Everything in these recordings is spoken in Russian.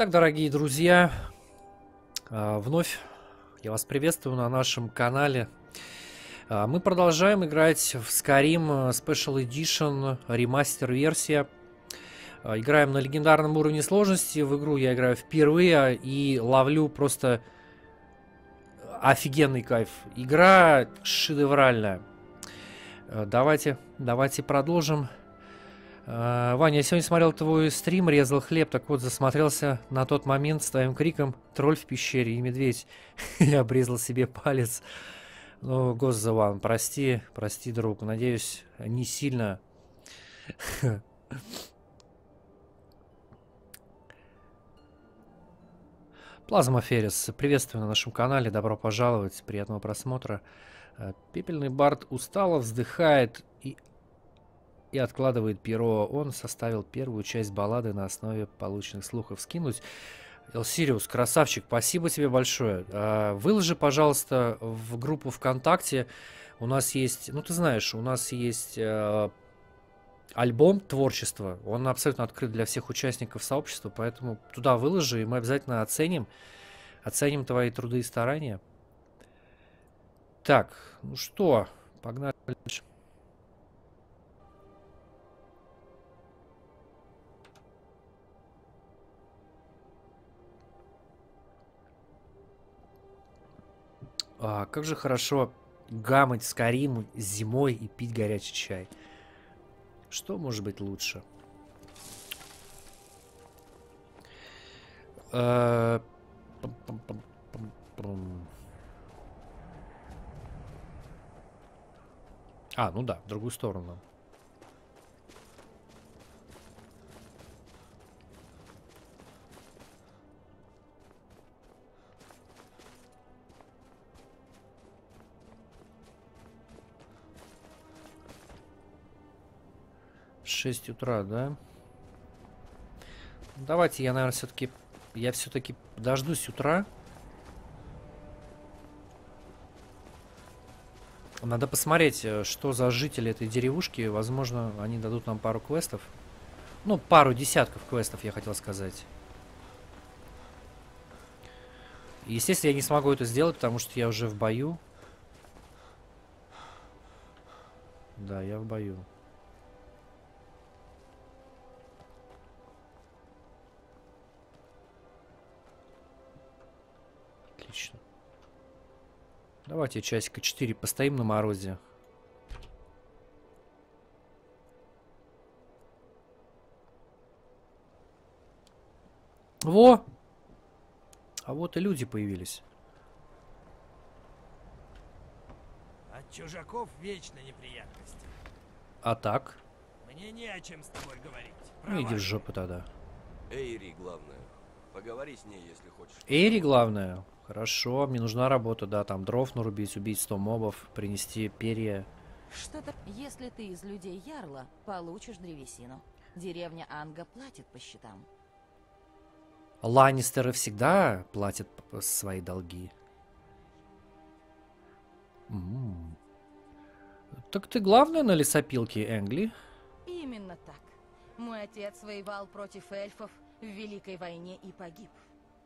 Итак, дорогие друзья, вновь я вас приветствую на нашем канале. Мы продолжаем играть в Skyrim Special Edition ремастер версия. Играем на легендарном уровне сложности. В игру я играю впервые и ловлю просто офигенный кайф. Игра шедевральная. Давайте продолжим. Ваня, я сегодня смотрел твой стрим, резал хлеб, так вот засмотрелся на тот момент с твоим криком «Тролль в пещере и медведь». Я обрезал себе палец. Ну, Госзаван, прости, друг. Надеюсь, не сильно. Плазма Феррис, приветствую на нашем канале, добро пожаловать, приятного просмотра. Пепельный Бард устало вздыхает и откладывает перо. Он составил первую часть баллады на основе полученных слухов. Скинуть. Элсириус, красавчик, спасибо тебе большое. Выложи, пожалуйста, в группу ВКонтакте. У нас есть, ну ты знаешь, у нас есть альбом творчества. Он абсолютно открыт для всех участников сообщества, поэтому туда выложи, и мы обязательно оценим твои труды и старания. Так, ну что, погнали дальше. А, как же хорошо гамать Skyrim зимой и пить горячий чай. Что может быть лучше? А, ну да, в другую сторону. С 6 утра, да? Давайте я, наверное, все-таки дождусь утра. Надо посмотреть, что за жители этой деревушки. Возможно, они дадут нам пару квестов. Ну, пару десятков квестов, я хотел сказать. Естественно, я не смогу это сделать, потому что я уже в бою. Да, я в бою. Отлично. Давайте часика 4 постоим на морозе. Во! А вот и люди появились. От чужаков вечно неприятности. А так? Мне не о чем с тобой говорить. Ну иди в жопу тогда. Эйри главное. Поговори с ней, если хочешь. Эйри главное. Хорошо, мне нужна работа, да, там дров нарубить, убить 100 мобов, принести перья. Что-то, если ты из людей Ярла, получишь древесину. Деревня Анга платит по счетам. Ланнистеры всегда платят свои долги. Так ты главная на лесопилке, Энгли? Именно так. Мой отец воевал против эльфов в Великой войне и погиб.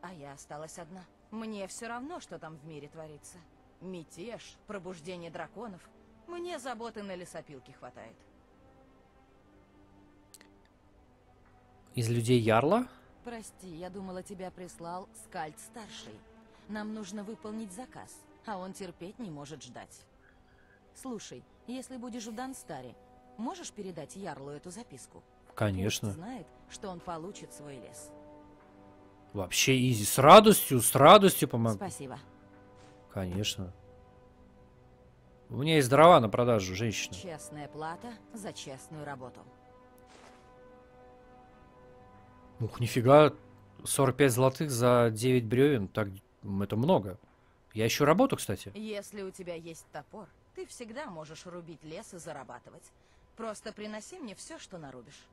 А я осталась одна. Мне все равно, что там в мире творится. Мятеж, пробуждение драконов. Мне заботы на лесопилке хватает. Из людей Ярла? Прости, я думала, тебя прислал Скальд-старший. Нам нужно выполнить заказ, а он терпеть не может ждать. Слушай, если будешь в Данстаре, можешь передать Ярлу эту записку? Конечно. Пусть знает, что он получит свой лес. Вообще изи. С радостью помогу. Спасибо. Конечно. У меня есть дрова на продажу, женщина. Честная плата за честную работу. Ух, нифига. 45 золотых за 9 бревен. Так, это много. Я ищу работу, кстати. Если у тебя есть топор, ты всегда можешь рубить лес и зарабатывать. Просто приноси мне все, что нарубишь.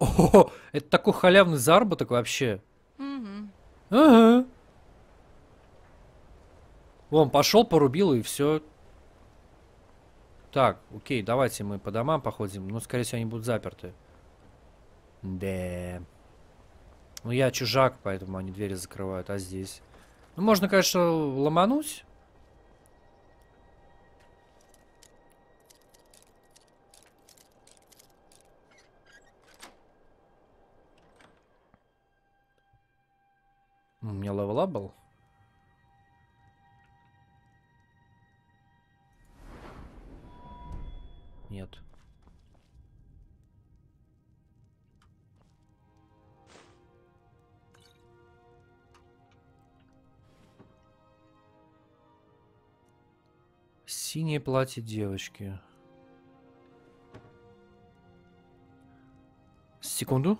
О, это такой халявный заработок вообще. Ага. Вон, пошел, порубил и все. Так, окей, давайте мы по домам походим. Но, скорее всего, они будут заперты. Да. Ну, я чужак, поэтому они двери закрывают. А здесь? Ну, можно, конечно, ломануть. У меня левел-ап был. Нет. Синее платье девочки. Секунду.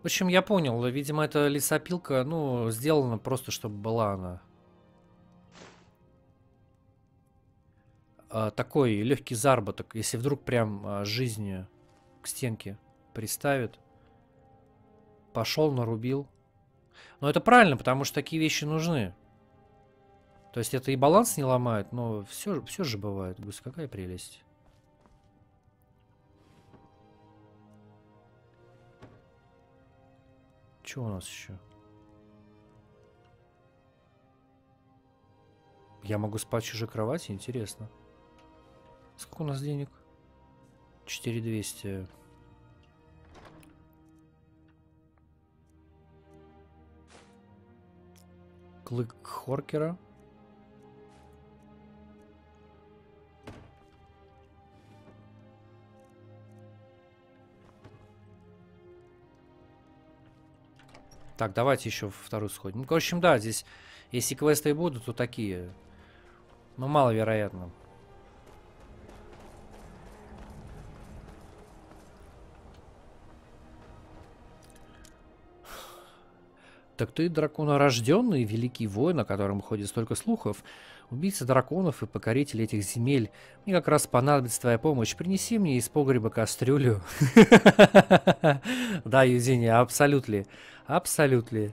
В общем, я понял. Видимо, эта лесопилка, ну, сделана просто, чтобы была она. Такой легкий заработок, если вдруг прям жизнь к стенке приставит. Пошел, нарубил. Но это правильно, потому что такие вещи нужны. То есть это и баланс не ломает, но все же бывает. Гусь, какая прелесть. Что у нас еще? Я могу спать в чужой кровати? Интересно. Сколько у нас денег? 4200. Клык Хоркера. Так, давайте еще вторую сходим. Ну, в общем, да, здесь, если квесты и будут, то такие. Но маловероятно. Так ты драконорожденный, великий воин, о котором ходит столько слухов. Убийца драконов и покоритель этих земель. Мне как раз понадобится твоя помощь. Принеси мне из погреба кастрюлю. Да, Юзиня, абсолютно. Абсолютно.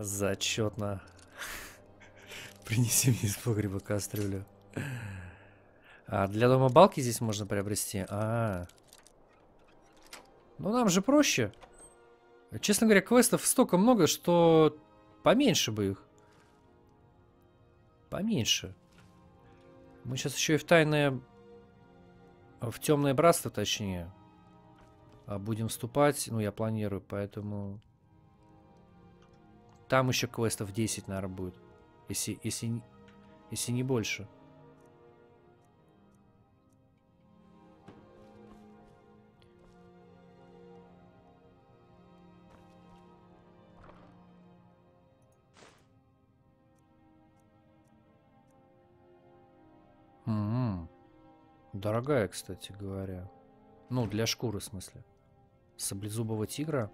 Зачетно. Принеси мне из погреба кастрюлю. Для дома балки здесь можно приобрести. Ну нам же проще. Честно говоря, квестов столько много, что поменьше бы их. Поменьше. Мы сейчас еще и в тайное... В темное братство, точнее. Будем вступать. Ну, я планирую, поэтому... Там еще квестов 10, наверное, будет. Если не больше. Дорогая, кстати говоря. Ну, для шкуры, в смысле. Саблезубого тигра.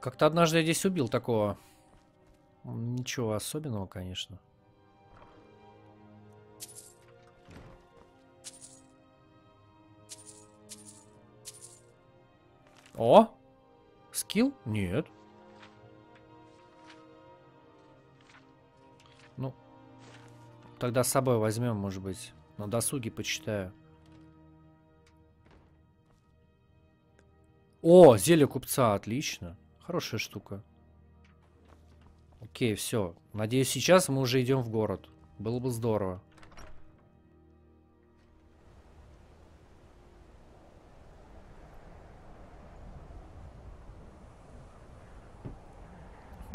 Как-то однажды я здесь убил такого. Ничего особенного, конечно. О! Скилл? Нет. Ну... Тогда с собой возьмем, может быть. На досуге почитаю. О, зелье купца, отлично. Хорошая штука. Окей, все. Надеюсь, сейчас мы уже идем в город. Было бы здорово.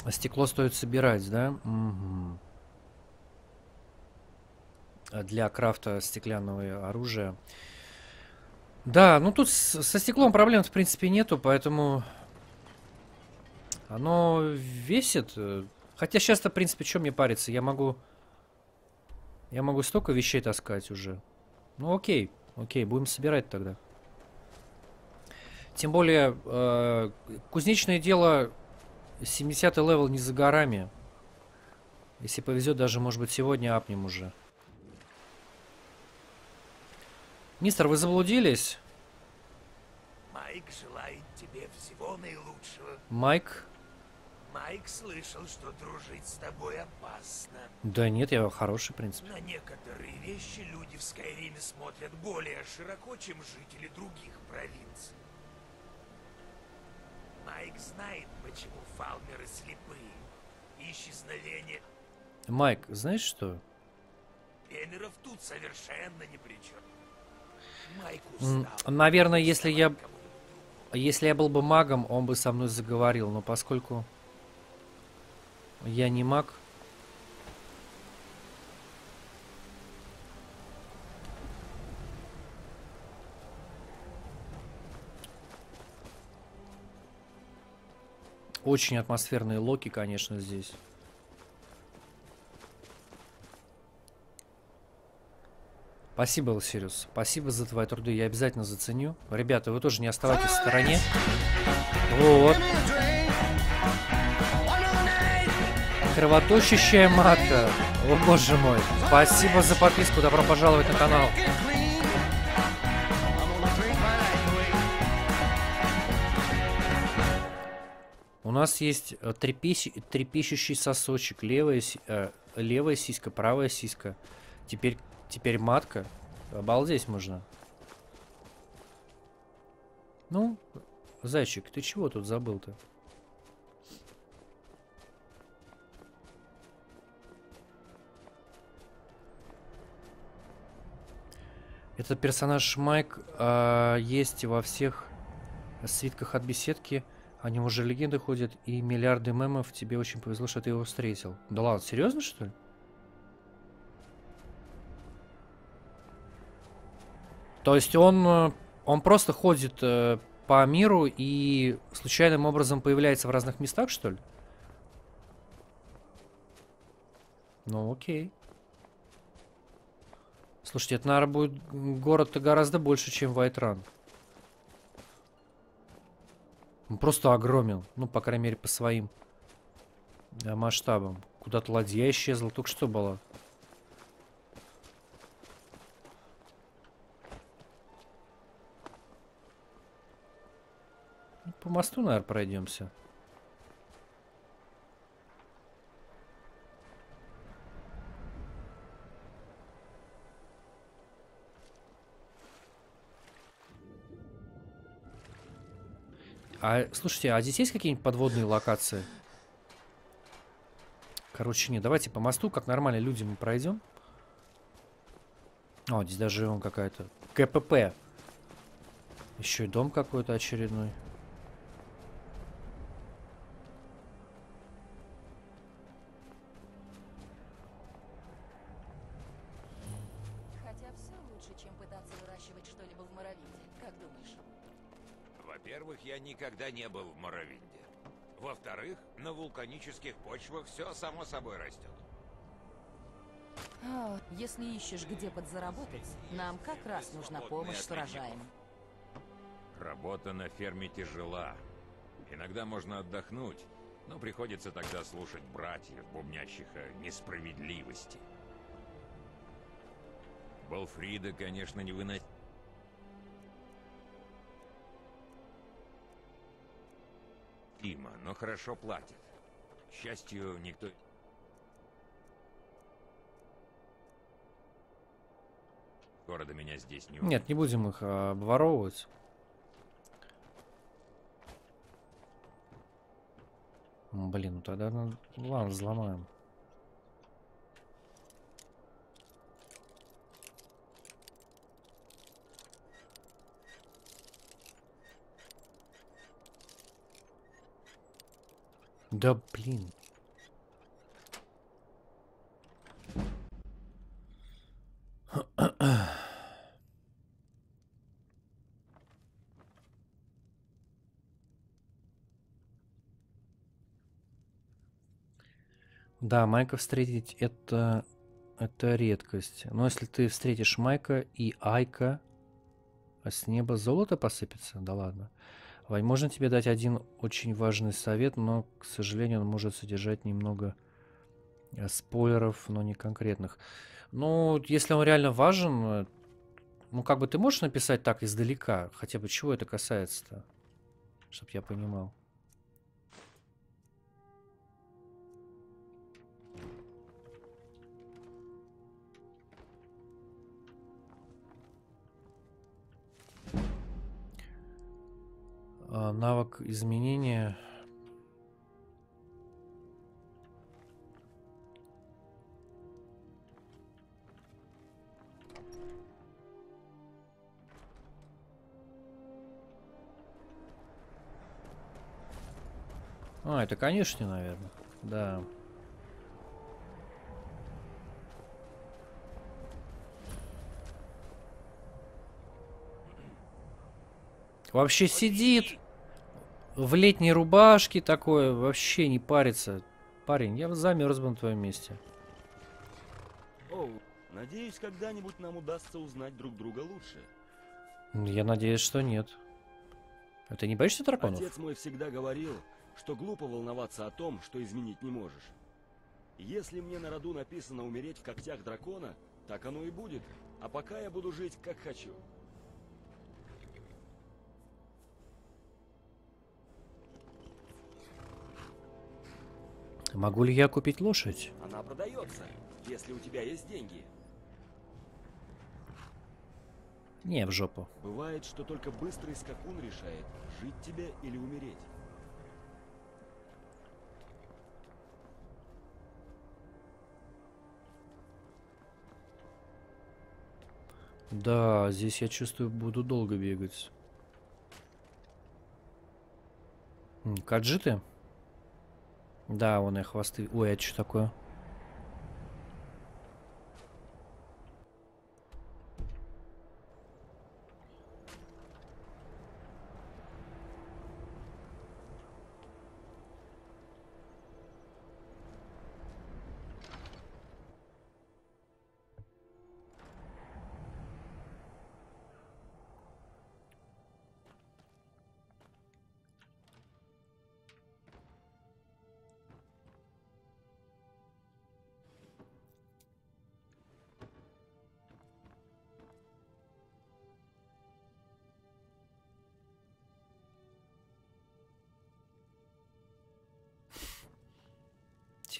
А стекло стоит собирать, да? Угу. Для крафта стеклянного оружия. Да, ну тут со стеклом проблем в принципе нету, поэтому оно весит. Хотя сейчас-то в принципе что мне париться? Я могу столько вещей таскать уже. Ну окей, окей, будем собирать тогда. Тем более кузнечное дело 70-й левел не за горами. Если повезет, даже может быть сегодня апнем уже. Мистер, вы заблудились? Майк желает тебе всего наилучшего. Майк? Майк слышал, что дружить с тобой опасно. Да нет, я хороший, в принципе. На некоторые вещи люди в Скайриме смотрят более широко, чем жители других провинций. Майк знает, почему фалмеры слепые. Исчезновение... Майк, знаешь что? Пенеров тут совершенно ни при чем. Майк устал. Наверное, если я был бы магом, он бы со мной заговорил, но поскольку я не маг. Очень атмосферные локи, конечно, здесь. Спасибо, Элсириус. Спасибо за твои труды. Я обязательно заценю. Ребята, вы тоже не оставайтесь в стороне. Вот. Кровоточащая матка. О, боже мой. Спасибо за подписку. Добро пожаловать на канал. У нас есть трепещущий сосочек. Левая сиська, правая сиська. Теперь матка. Обалдеть можно. Ну, зайчик, ты чего тут забыл-то? Этот персонаж Майк есть во всех свитках от беседки. О нем уже легенды ходят и миллиарды мемов. Тебе очень повезло, что ты его встретил. Да ладно, серьезно, что ли? То есть он просто ходит по миру и случайным образом появляется в разных местах, что ли? Ну, окей. Слушайте, это, наверное, будет город-то гораздо больше, чем Вайтран. Он просто огромен. Ну, по крайней мере, по своим масштабам. Куда-то ладья исчезла, только что была. По мосту, наверное, пройдемся. Слушайте, а здесь есть какие-нибудь подводные локации? Короче, нет, давайте по мосту, как нормально люди, мы пройдем. О, здесь даже он какая-то КПП. Еще и дом какой-то очередной. Никогда не был в Моровинде. Во-вторых, на вулканических почвах все само собой растет. Если ищешь, где подзаработать, нам как раз нужна помощь с урожаем. Работа на ферме тяжела. Иногда можно отдохнуть, но приходится тогда слушать братьев, бубнящих о несправедливости. Болфрида, конечно, не выносит. Тима, но хорошо платит. К счастью, никто... Города меня здесь не... Нет, не будем их обворовывать. Блин, ну тогда надо... Ладно, взломаем. Да блин. Да, Майка встретить это редкость. Но если ты встретишь Майка и Айка, а с неба золото посыпется, да ладно. Вань, можно тебе дать один очень важный совет, но, к сожалению, он может содержать немного спойлеров, но не конкретных. Ну, если он реально важен, Ну, как бы ты можешь написать так издалека? Хотя бы чего это касается-то? Чтоб я понимал. Навык изменения. А, это конечно, наверное. Да. Вообще сидит в летней рубашке такое, вообще не парится. Парень, я замерз бы на твоем месте. Оу, надеюсь, когда-нибудь нам удастся узнать друг друга лучше. Я надеюсь, что нет. А ты не боишься тараканов? Отец мой всегда говорил, что глупо волноваться о том, что изменить не можешь. Если мне на роду написано умереть в когтях дракона, так оно и будет. А пока я буду жить, как хочу. Могу ли я купить лошадь? Она продается, если у тебя есть деньги. Не, в жопу. Бывает, что только быстрый скакун решает, жить тебе или умереть. Да, здесь я чувствую, буду долго бегать. Каджиты? Да, вон и хвосты. Ой, а что такое?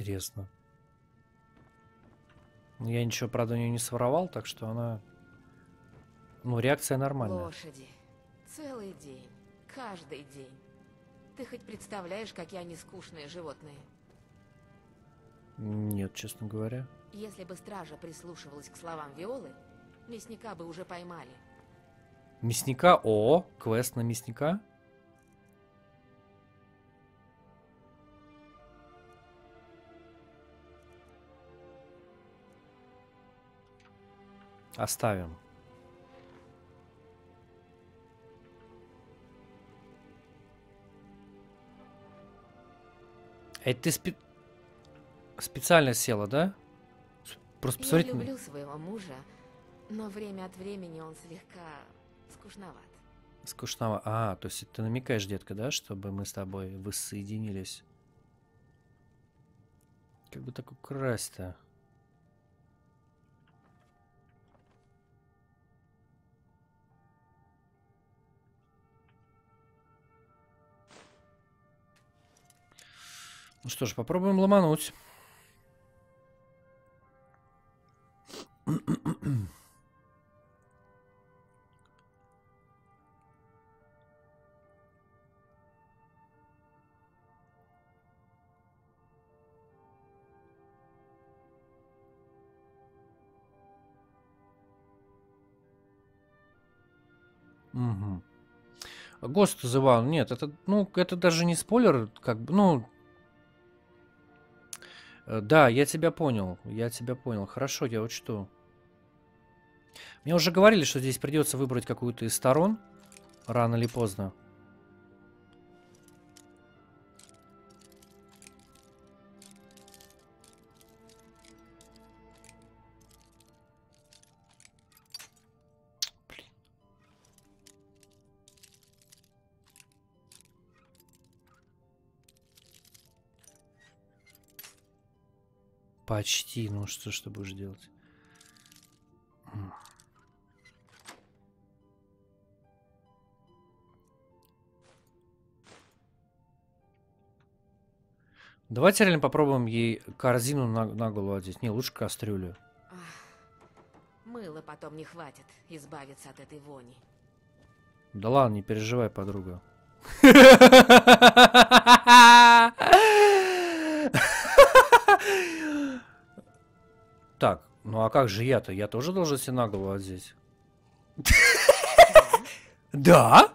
Интересно. Я ничего, правда, у нее не своровал, так что она... Ну, реакция нормальная. Лошади. Целый день. Каждый день. Ты хоть представляешь, какие они скучные животные? Нет, честно говоря. Если бы стража прислушивалась к словам Виолы, мясника бы уже поймали. Мясника? О, квест на мясника? Оставим. Это ты специально села, да? Просто посмотреть. Я люблю своего мужа, но время от времени он слегка скучноват. Скучноват. А, то есть ты намекаешь, детка, да, чтобы мы с тобой воссоединились? Как бы так украсть-то? Ну что ж, попробуем ломануть. Угу. Гост звал. Нет, это, ну, это даже не спойлер, как бы, ну... Да, я тебя понял. Хорошо, я учту. Мне уже говорили, что здесь придется выбрать какую-то из сторон, рано или поздно. Почти, ну что будешь делать? Давайте реально попробуем ей корзину на голову одеть. Не, лучше кастрюлю. Мыла потом не хватит избавиться от этой вони. Да ладно, не переживай, подруга. Так, ну а как же я-то? Я тоже должен себе на голову одеть. Да?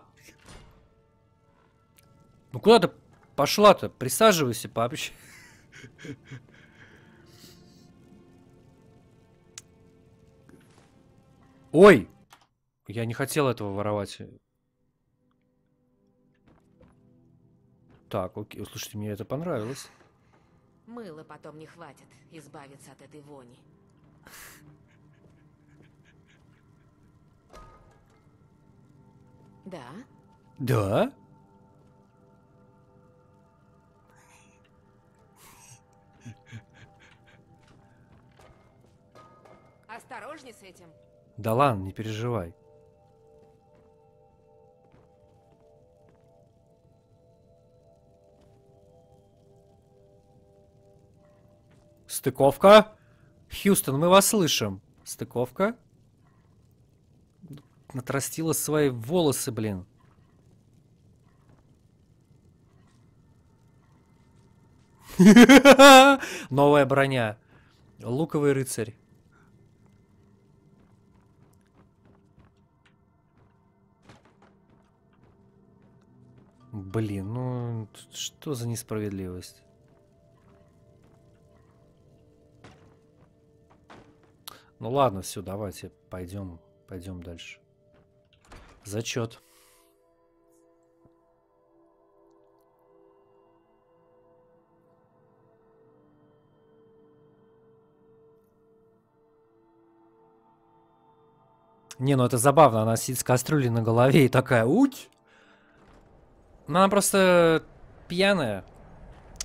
Ну куда ты пошла-то? Присаживайся, папич. Ой! Я не хотел этого воровать. Так, окей. Слушайте, мне это понравилось. Мыла потом не хватит избавиться от этой вони. Да? Да? Осторожней с этим. Да ладно, не переживай. Стыковка. Хьюстон, мы вас слышим. Стыковка. Отрастила свои волосы, блин. Новая броня. Луковый рыцарь. Блин, ну что за несправедливость? Ну ладно, все, давайте пойдем дальше. Зачет. Не, ну это забавно, она сидит с кастрюлей на голове и такая уть. Но она просто пьяная.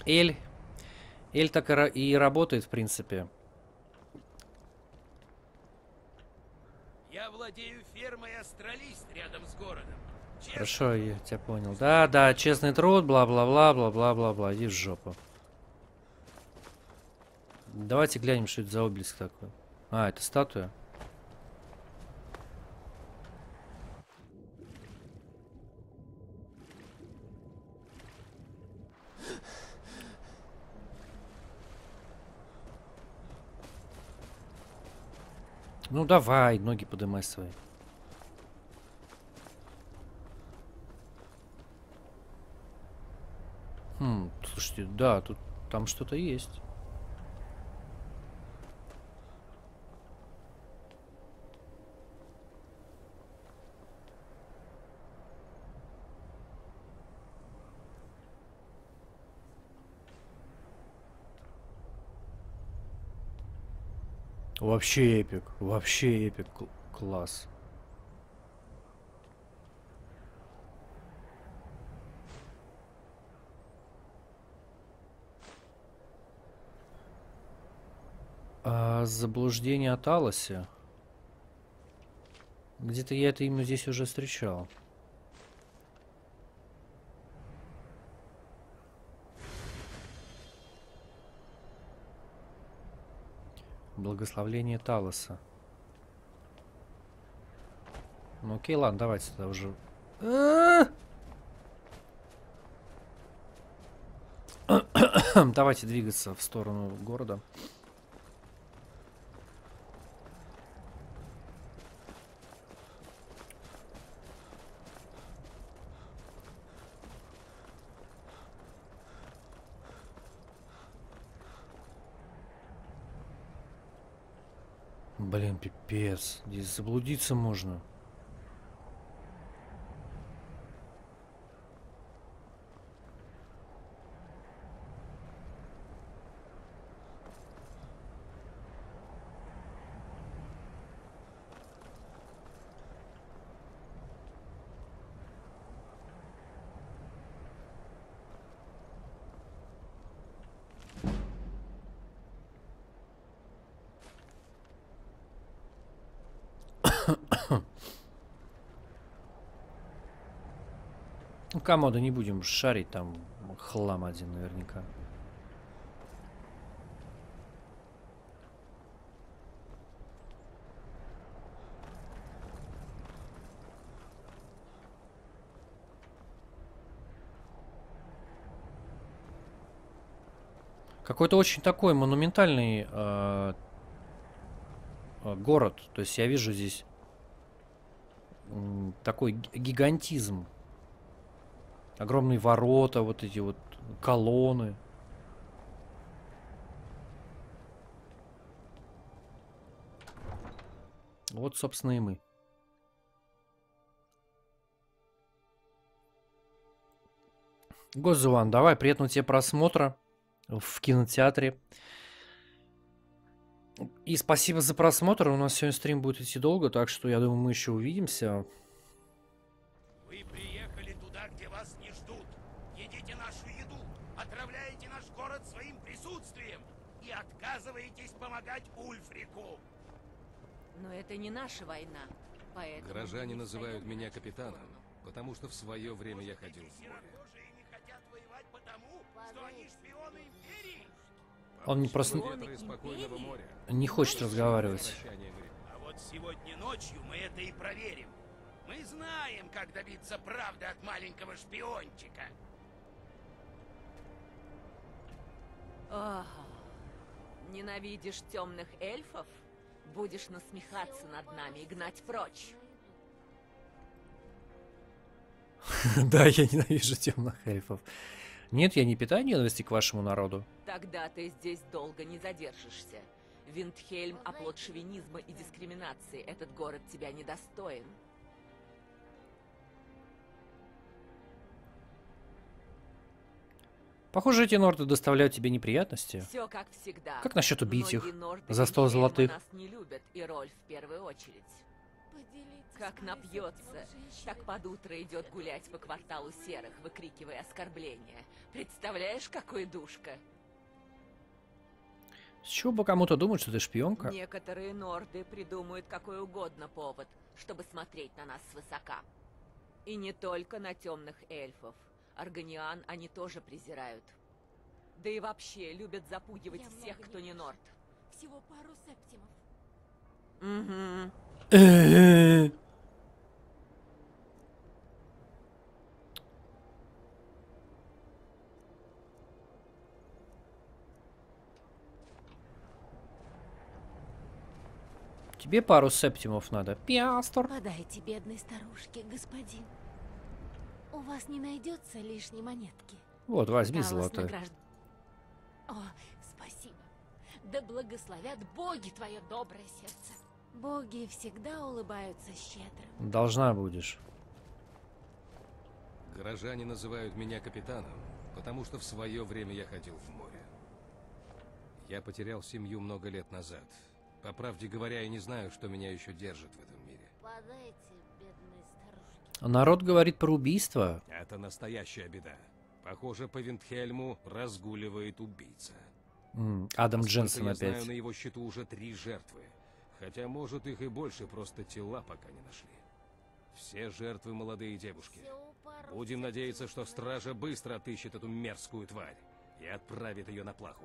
Эль так и работает, в принципе. Я владею фермой Астралист рядом с городом. Честно. Хорошо, я тебя понял. Да, да, честный труд, бла-бла-бла-бла-бла-бла-бла. Иди в жопу. Давайте глянем, что это за обелиск такой. А, это статуя. Ну давай, ноги подымай свои. Слушайте, да, тут там что-то есть. Вообще эпик, класс. А, заблуждение от Алоси. Где-то я это именно здесь уже встречал. Благословление Талоса. Ну окей, ладно, давайте тогда уже. Давайте двигаться в сторону города. Блин, пипец. Здесь заблудиться можно. Комода не будем шарить, там хлам один наверняка. Какой-то очень такой монументальный город. То есть я вижу здесь такой гигантизм. Огромные ворота, вот эти вот колонны. Вот, собственно, и мы. Гозуан, давай, приятного тебе просмотра в кинотеатре. И спасибо за просмотр. У нас сегодня стрим будет идти долго, так что я думаю, мы еще увидимся. Вы приехали туда, где вас не ждут. Едите нашу еду, отравляете наш город своим присутствием и отказываетесь помогать Ульфрику. Но это не наша война, поэтому... Горожане называют меня капитаном, потому что в свое время я ходил в море. Он не просто не хочет разговаривать. А вот сегодня ночью мы это и проверим. Мы знаем, как добиться правды от маленького шпиончика. О, ненавидишь темных эльфов? Будешь насмехаться над нами и гнать прочь. Да, я ненавижу темных эльфов. Нет, я не питаю ненависти к вашему народу. Тогда ты здесь долго не задержишься. Виндхельм — оплот шовинизма и дискриминации. Этот город тебя недостоин. Похоже, эти норды доставляют тебе неприятности. Все как всегда. Как насчет убить их за 100 золотых? Нас не любят, и Рольф в первую очередь. Как напьется, так под утро идет гулять по кварталу серых, выкрикивая оскорбления. Представляешь, какой душка? С чего бы кому-то думать, что ты шпионка? Некоторые норды придумают какой угодно повод, чтобы смотреть на нас свысока. И не только на темных эльфов. Органиан они тоже презирают. Да и вообще любят запугивать всех, кто не норд. Всего пару септимов. Угу. Тебе пару септимов надо, пиастор. Подайте бедной старушке, господин. У вас не найдется лишней монетки. Вот, возьми золотое. О, спасибо. Да благословят боги твое доброе сердце. Боги всегда улыбаются щедро. Должна будешь. Горожане называют меня капитаном, потому что в свое время я ходил в море. Я потерял семью много лет назад. По правде говоря, я не знаю, что меня еще держит в этом мире. Подайте бедной старушке. Народ говорит про убийство. Это настоящая беда. Похоже, по Виндхельму разгуливает убийца. Адам Дженсен опять. Я знаю, на его счету уже 3 жертвы. Хотя, может, их и больше, просто тела пока не нашли. Все жертвы молодые девушки. Будем надеяться, что стража быстро отыщет эту мерзкую тварь и отправит ее на плаху.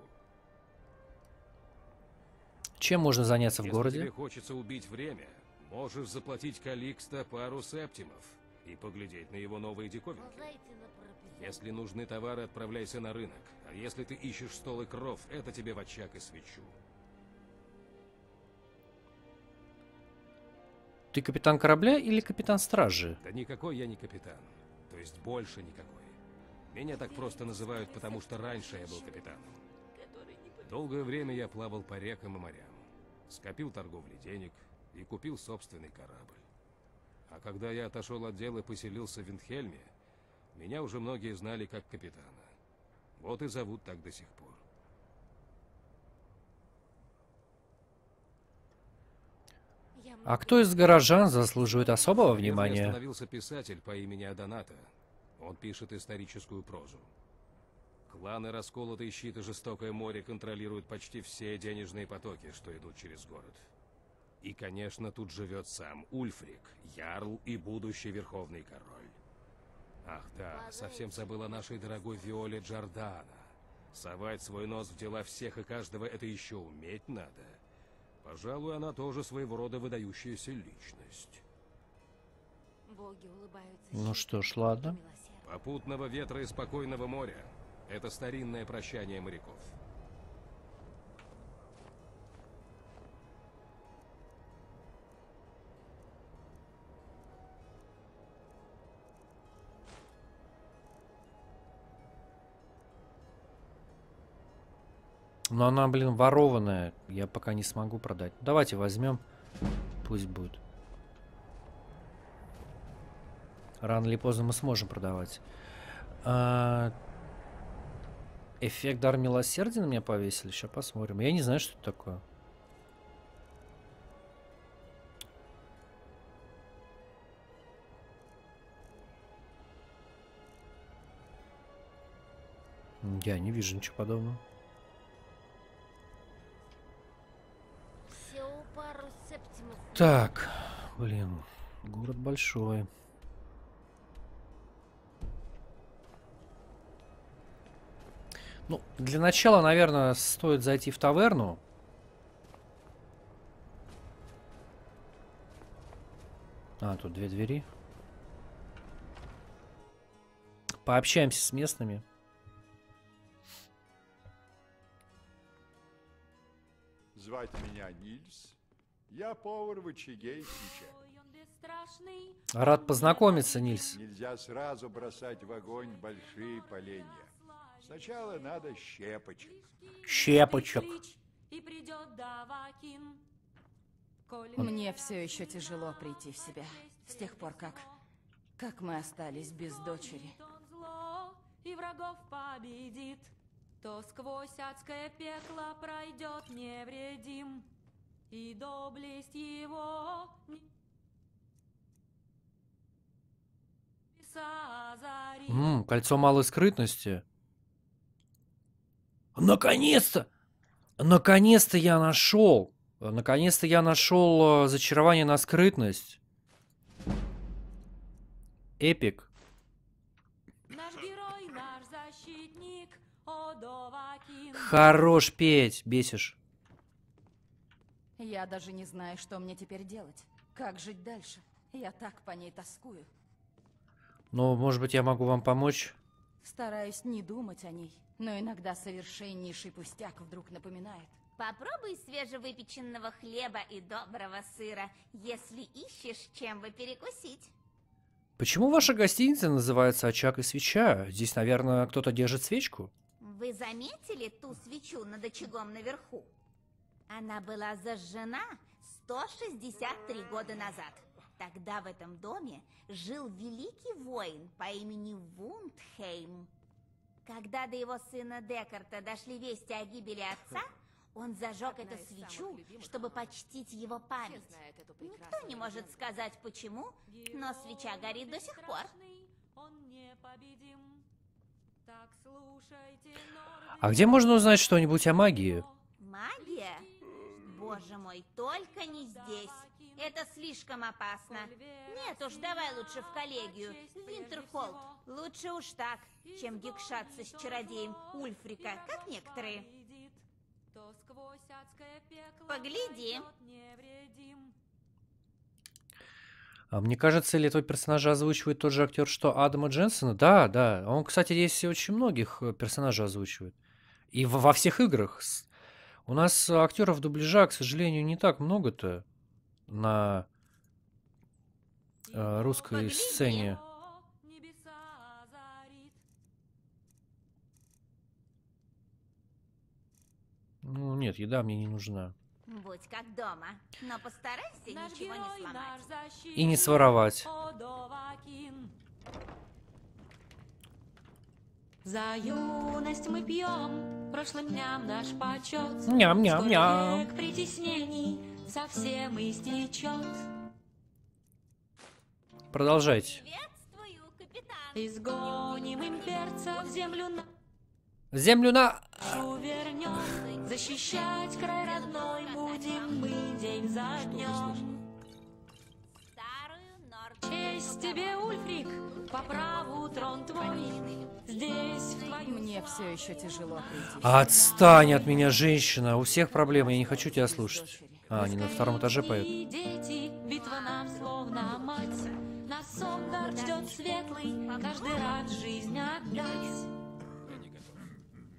Чем можно заняться в городе? Если тебе хочется убить время, можешь заплатить Каликсто пару септимов и поглядеть на его новые диковинки. Если нужны товары, отправляйся на рынок. А если ты ищешь стол и кров, это тебе в очаг и свечу. Ты капитан корабля или капитан стражи? Да никакой я не капитан. То есть больше никакой. Меня так просто называют, потому что раньше я был капитаном. Долгое время я плавал по рекам и морям. Скопил торговли денег и купил собственный корабль. А когда я отошел от дела и поселился в Виндхельме, меня уже многие знали как капитана. Вот и зовут так до сих пор. А кто из горожан заслуживает особого внимания? Мне остановился писатель по имени Адоната. Он пишет историческую прозу. Кланы расколотый щит и жестокое море контролируют почти все денежные потоки, что идут через город. И, конечно, тут живет сам Ульфрик, ярл и будущий верховный король. Ах да, совсем забыла нашей дорогой Виоле Джордана. Совать свой нос в дела всех и каждого — это еще уметь надо. Пожалуй, она тоже своего рода выдающаяся личность. Боги улыбаются. Ну что ж, ладно. Попутного ветра и спокойного моря. Это старинное прощание моряков. Но она, блин, ворованная. Я пока не смогу продать. Давайте возьмем. Пусть будет. Рано или поздно мы сможем продавать. Эффект дар милосердия на меня повесили. Сейчас посмотрим. Я не знаю, что это такое. Я не вижу ничего подобного. Так, блин, город большой. Ну, для начала, наверное, стоит зайти в таверну. А, тут две двери. Пообщаемся с местными. Звать меня Нильс. Я повар в очаге и печи. Рад познакомиться, Нильс. Нельзя сразу бросать в огонь большие поленья. Сначала надо щепочек. Щепочек. Мне все еще тяжело прийти в себя. С тех пор, как мы остались без дочери. И врагов победит. То сквозь адское пекло пройдет невредим. И доблесть его озарит. Кольцо малой скрытности. Наконец-то! Наконец-то я нашел! Наконец-то я нашел зачарование на скрытность. Эпик. Наш герой, наш защитник. Хорош петь, бесишь. Я даже не знаю, что мне теперь делать. Как жить дальше? Я так по ней тоскую. Ну, может быть, я могу вам помочь? Стараюсь не думать о ней, но иногда совершеннейший пустяк вдруг напоминает. Попробуй свежевыпеченного хлеба и доброго сыра, если ищешь, чем бы перекусить. Почему ваша гостиница называется «Очаг и свеча»? Здесь, наверное, кто-то держит свечку. Вы заметили ту свечу над очагом наверху? Она была зажжена 163 года назад. Тогда в этом доме жил великий воин по имени Вундхейм. Когда до его сына Декарта дошли вести о гибели отца, он зажег эту свечу, чтобы почтить его память. Никто не может сказать почему, но свеча горит до сих пор. А где можно узнать что-нибудь о магии? Магия? Боже мой, только не здесь. Это слишком опасно. Нет уж, давай лучше в коллегию, в Винтерхолд. Лучше уж так, чем гикшаться с чародеем Ульфрика, как некоторые. Погляди. А мне кажется, ли этого персонажа озвучивает тот же актер, что Адама Дженсона? Да, да. Он, кстати, здесь очень многих персонажей озвучивает. И во всех играх. У нас актеров дубляжа, к сожалению, не так много-то на русской сцене. Ну, нет, еда мне не нужна. Будь как дома, но постарайся ничего не сломать. И не своровать. За юность мы пьем, прошлым дням наш почет. Ням-ням-ням. Сколько притеснений совсем истечет. Продолжайте. Приветствую, капитан. Изгоним имперцев землю на... Землю на... Вернем, защищать край родной будем мы день за днем. Честь тебе, Ульфрик, по праву трон твой. Здесь в твоем... Мне все еще тяжело прийти. Отстань от меня, женщина. У всех проблемы, я не хочу тебя слушать. А, они на втором этаже поют. Дети, битва нам словно мать. Нас сон ждет светлый, каждый рад жизнь отдать.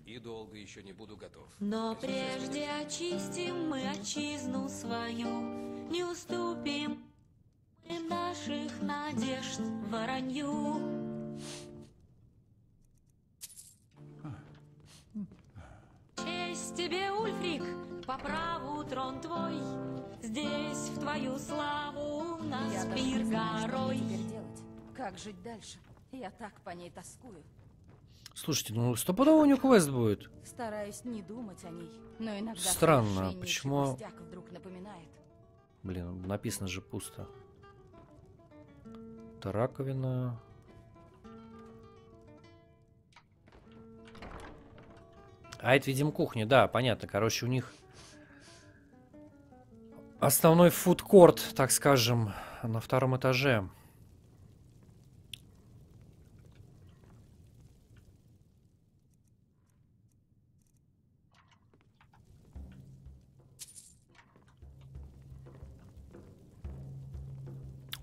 И долго еще не буду готов. Но прежде очистим мы отчизну свою, не уступим мы наших надежд воронью. Честь тебе, Ульфрик, по праву трон твой. Здесь в твою славу нас пир горой. Как жить дальше? Я так по ней тоскую. Слушайте, ну стопудово у нее квест будет. Стараюсь не думать о ней, но иногда. Странно, почему? Вдруг напоминает. Блин, написано же пусто. Это раковина. А это, видимо, кухня, да, понятно. Короче, у них основной фудкорт, так скажем, на втором этаже.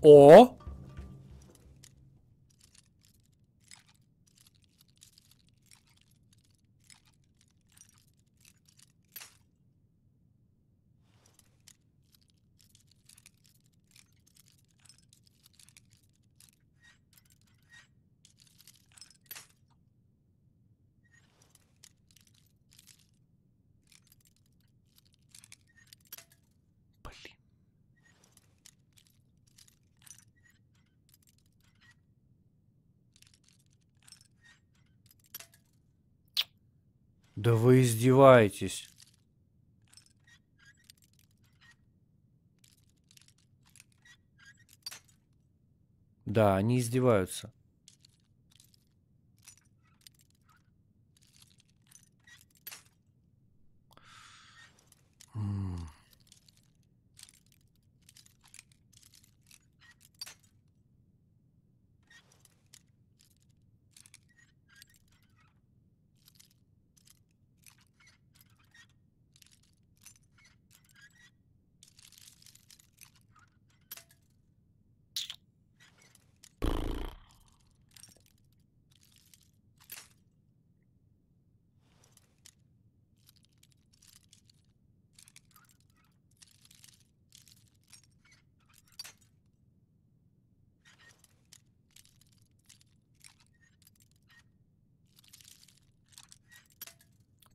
О! Да вы издеваетесь. Да, они издеваются.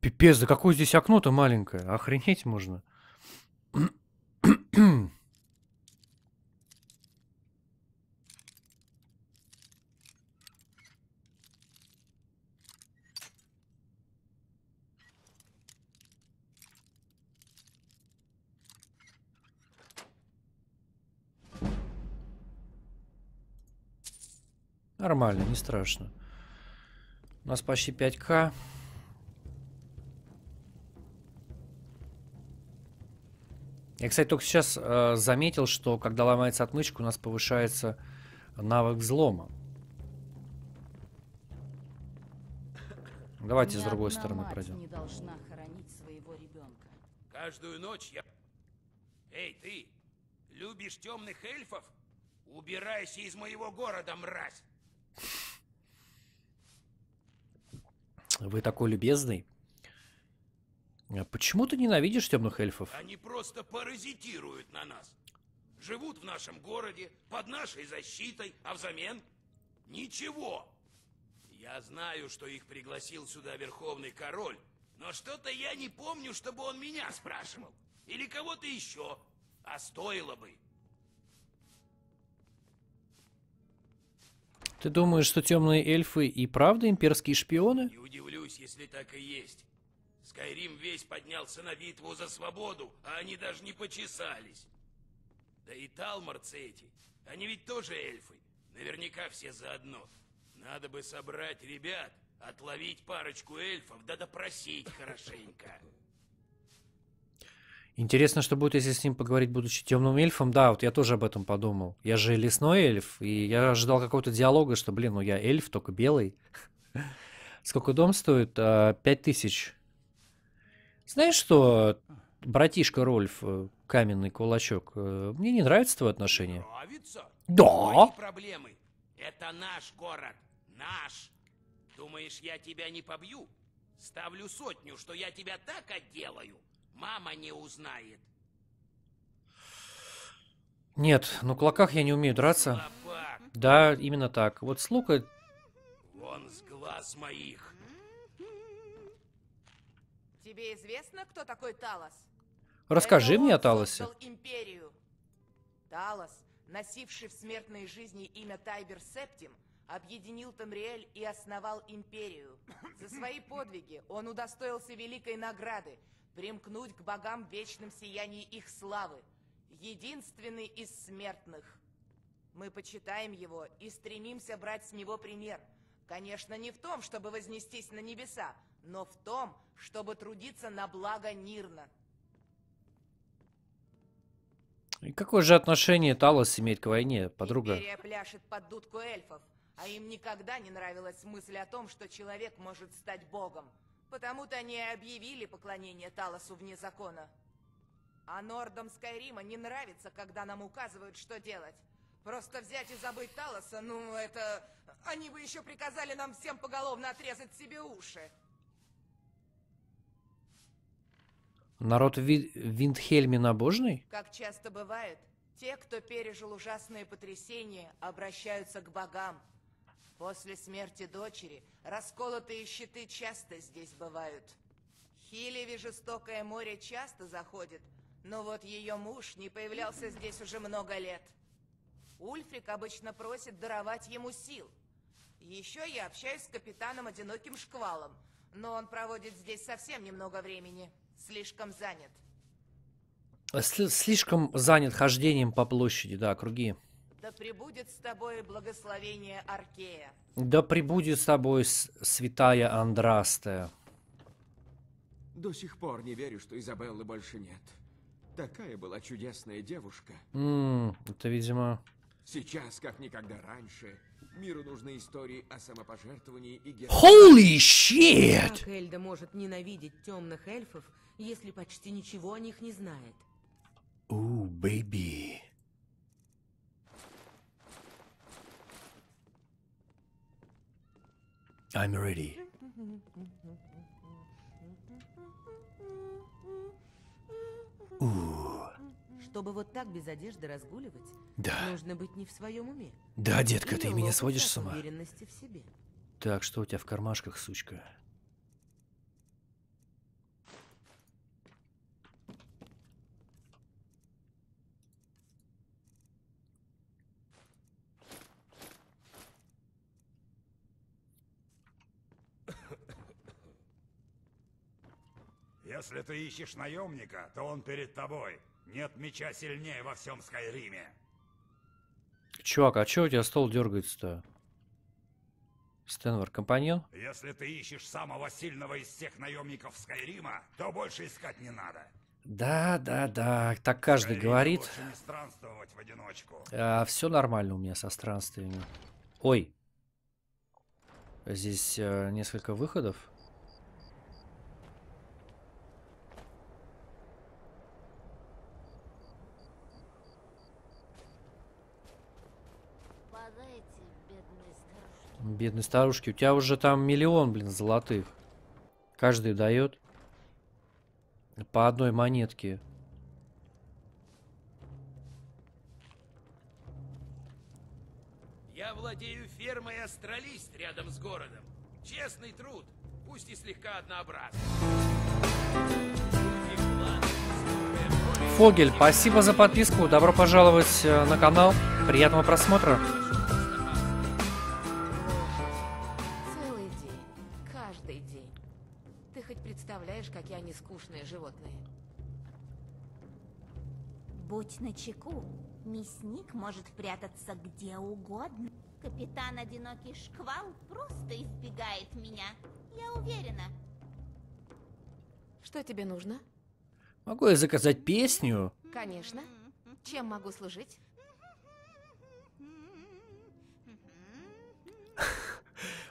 Пипец, да какое здесь окно-то маленькое. Охренеть можно. Нормально, не страшно. У нас почти 5К. Я, кстати, только сейчас заметил, что когда ломается отмычка, у нас повышается навык взлома. Давайте с другой стороны пройдем. Не должна хоронить своего ребенка. Каждую ночь я... Эй, ты! Любишь темных эльфов? Убирайся из моего города, мразь! Вы такой любезный. Почему ты ненавидишь темных эльфов? Они просто паразитируют на нас. Живут в нашем городе, под нашей защитой, а взамен ничего. Я знаю, что их пригласил сюда Верховный Король, но что-то я не помню, чтобы он меня спрашивал. Или кого-то еще. А стоило бы. Ты думаешь, что темные эльфы и правда имперские шпионы? Не удивлюсь, если так и есть. Скайрим весь поднялся на битву за свободу, а они даже не почесались. Да и талмарцы эти, они ведь тоже эльфы, наверняка все заодно. Надо бы собрать ребят, отловить парочку эльфов, да допросить хорошенько. Интересно, что будет, если с ним поговорить, будучи темным эльфом. Да, вот я тоже об этом подумал. Я же лесной эльф, и я ожидал какого-то диалога, что, блин, ну я эльф, только белый. Сколько дом стоит? 5000. Знаешь что, братишка Рольф, каменный кулачок, мне не нравится твое отношение. Нравится? Да. Проблемы. Это наш город. Наш. Думаешь, я тебя не побью? Ставлю 100, что я тебя так отделаю. Мама не узнает. Нет, на кулаках я не умею драться. Слабак. Да, именно так. Вот с лука... Вон с глаз моих. Тебе известно, кто такой Талос? Расскажи мне о Талосе. Талос, носивший в смертной жизни имя Тайбер Септим, объединил Тамриэль и основал империю. За свои подвиги он удостоился великой награды примкнуть к богам в вечном сиянии их славы. Единственный из смертных. Мы почитаем его и стремимся брать с него пример. Конечно, не в том, чтобы вознестись на небеса, но в том, чтобы трудиться на благо Нирна. И какое же отношение Талос имеет к войне, подруга? Империя пляшет под дудку эльфов, а им никогда не нравилась мысль о том, что человек может стать богом. Потому-то они и объявили поклонение Талосу вне закона. А нордам Скайрима не нравится, когда нам указывают, что делать. Просто взять и забыть Талоса, ну это... Они бы еще приказали нам всем поголовно отрезать себе уши. Народ Виндхельме набожный? Как часто бывает, те, кто пережил ужасные потрясения, обращаются к богам. После смерти дочери расколотые щиты часто здесь бывают. Хилеви жестокое море часто заходит, но вот ее муж не появлялся здесь уже много лет. Ульфрик обычно просит даровать ему сил. Еще я общаюсь с капитаном Одиноким Шквалом, но он проводит здесь совсем немного времени. Слишком занят. Слишком занят хождением по площади, да, круги. Да пребудет с тобой благословение Аркея. Да пребудет с тобой святая Андрастая. До сих пор не верю, что Изабеллы больше нет. Такая была чудесная девушка. Это, видимо... Сейчас, как никогда раньше, миру нужны истории о самопожертвовании и героях. Holy shit! Как Эльда может ненавидеть темных эльфов, если почти ничего о них не знает? Ooh, baby. I'm ready. Чтобы вот так без одежды разгуливать, да. Нужно быть не в своем уме. Да, детка, ты меня сводишь с ума. Уверенности в себе. Так, что у тебя в кармашках, сучка? Если ты ищешь наемника, то он перед тобой. Нет меча сильнее во всем Скайриме. Чувак, а чё у тебя стол дергается-то? Стэнвор, компаньон? Если ты ищешь самого сильного из всех наемников Скайрима, то больше искать не надо. Да, так каждый Скайриме говорит. Лучше не странствовать в одиночку. Все нормально у меня со странствиями. Ой. Здесь несколько выходов. Бедные старушки, у тебя уже там миллион, блин, золотых. Каждый дает по одной монетке. Я владею фермой Астралист рядом с городом. Честный труд, пусть и слегка однообразный. Фогель, спасибо за подписку, добро пожаловать на канал. Приятного просмотра. Какие они скучные животные. Будь начеку, мясник может прятаться где угодно. Капитан Одинокий Шквал просто избегает меня, я уверена. Что тебе нужно? Могу я заказать песню? Конечно. Чем могу служить?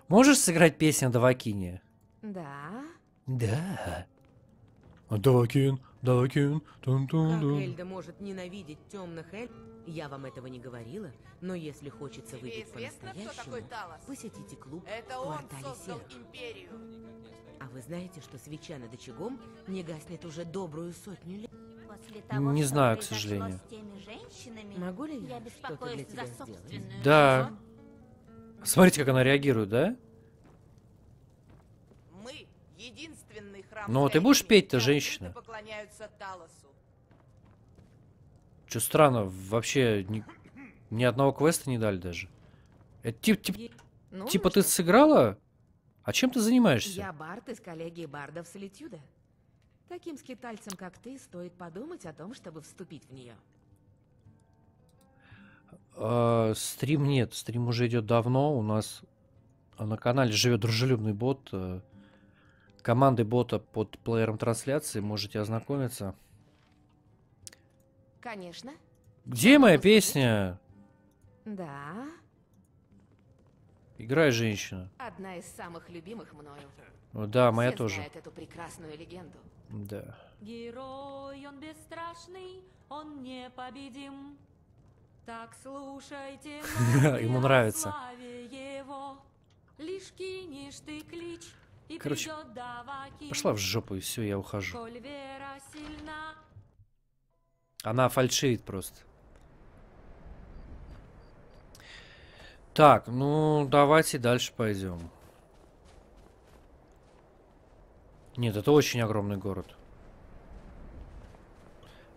Можешь сыграть песню Давакине? Да. Да. Давакин, Давакин, тун-тун-тун. Как Эльда может ненавидеть темных эльф? Я вам этого не говорила, но если хочется выпить по-настоящему, посетите клуб в квартале Серых. А вы знаете, что свеча над очагом не гаснет уже добрую сотню лет? Не знаю, к сожалению. Могу ли я что-то для тебя сделать? Да. Смотрите, как она реагирует, да? Единственный Ну, ты будешь петь-то, женщина? Че странно, вообще ни одного квеста не дали даже. Это типа ты сыграла? А чем ты занимаешься? Я бард из коллегии бардов Солитюда. Таким скитальцем, как ты, стоит подумать о том, чтобы вступить в нее. Стрим нет, стрим уже идет давно. У нас на канале живет дружелюбный бот. Команды бота под плеером трансляции, можете ознакомиться. Конечно. Где моя песня? Да. Играй, женщина. Одна из самых любимых мною. Да, моя все тоже. Знают эту прекрасную легенду. Да. Герой, он бесстрашный, он непобедим. Так слушайте. Ему нравится. Его. Лишь кинешь ты клич, и короче, пошла в жопу, и все, я ухожу. Она фальшивит просто. Так, ну давайте дальше пойдем. Нет, это очень огромный город.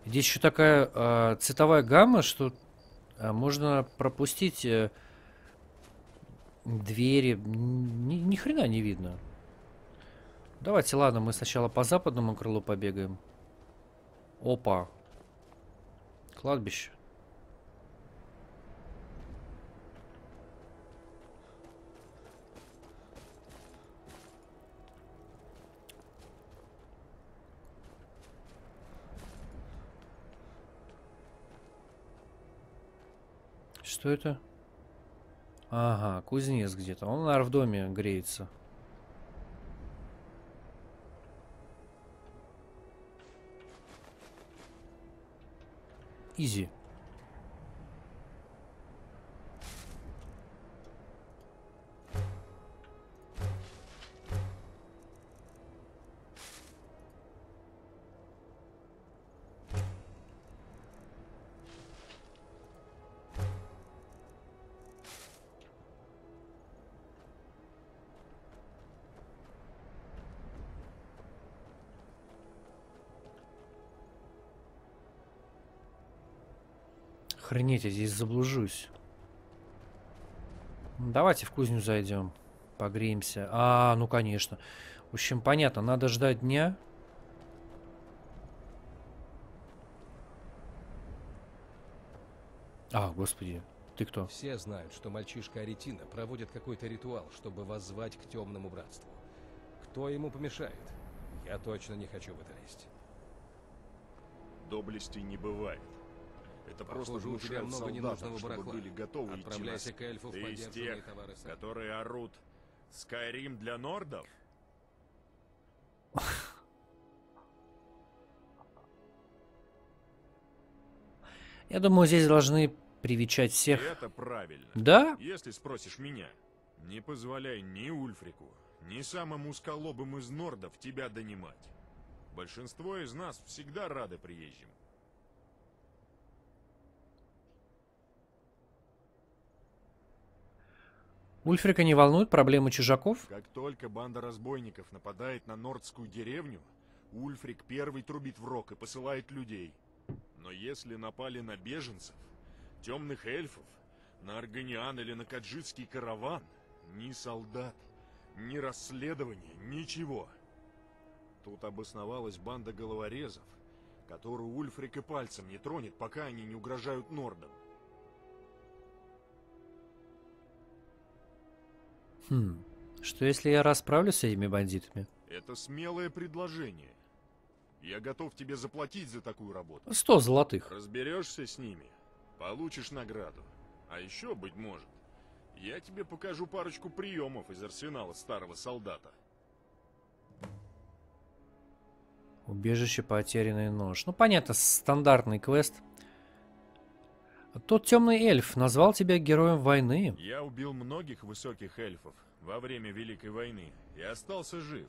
Здесь еще такая цветовая гамма, что можно пропустить двери. Ни хрена не видно. Давайте, ладно, мы сначала по западному крылу побегаем. Опа. Кладбище. Что это? Ага, кузнец где-то. Он, наверное, в доме греется. Изи. Охренеть, я здесь заблужусь. Давайте в кузню зайдем. Погреемся. А, ну конечно. В общем, понятно, надо ждать дня. А, господи, ты кто? Все знают, что мальчишка Аретина проводит какой-то ритуал, чтобы воззвать к темному братству. Кто ему помешает? Я точно не хочу в это лезть. Доблести не бывает. Это просто у тебя много ненужного барахла. Отправляйся к эльфу в поддержку товары, которые орут. Скайрим для нордов? Я думаю, здесь должны привечать всех. Это правильно. Да? Если спросишь меня, не позволяй ни Ульфрику, ни самому скалобым из нордов тебя донимать. Большинство из нас всегда рады приезжим. Ульфрика не волнует проблемы чужаков? Как только банда разбойников нападает на нордскую деревню, Ульфрик первый трубит в рог и посылает людей. Но если напали на беженцев, темных эльфов, на Органиан или на каджитский караван, ни солдат, ни расследования, ничего. Тут обосновалась банда головорезов, которую Ульфрик и пальцем не тронет, пока они не угрожают нордам. Хм. Что если я расправлюсь с этими бандитами? Это смелое предложение. Я готов тебе заплатить за такую работу. 100 золотых. Разберешься с ними, получишь награду. А еще, быть может, я тебе покажу парочку приемов из арсенала старого солдата. Убежище, потерянный нож. Ну, понятно, стандартный квест. Тот темный эльф назвал тебя героем войны. Я убил многих высоких эльфов во время Великой войны и остался жив.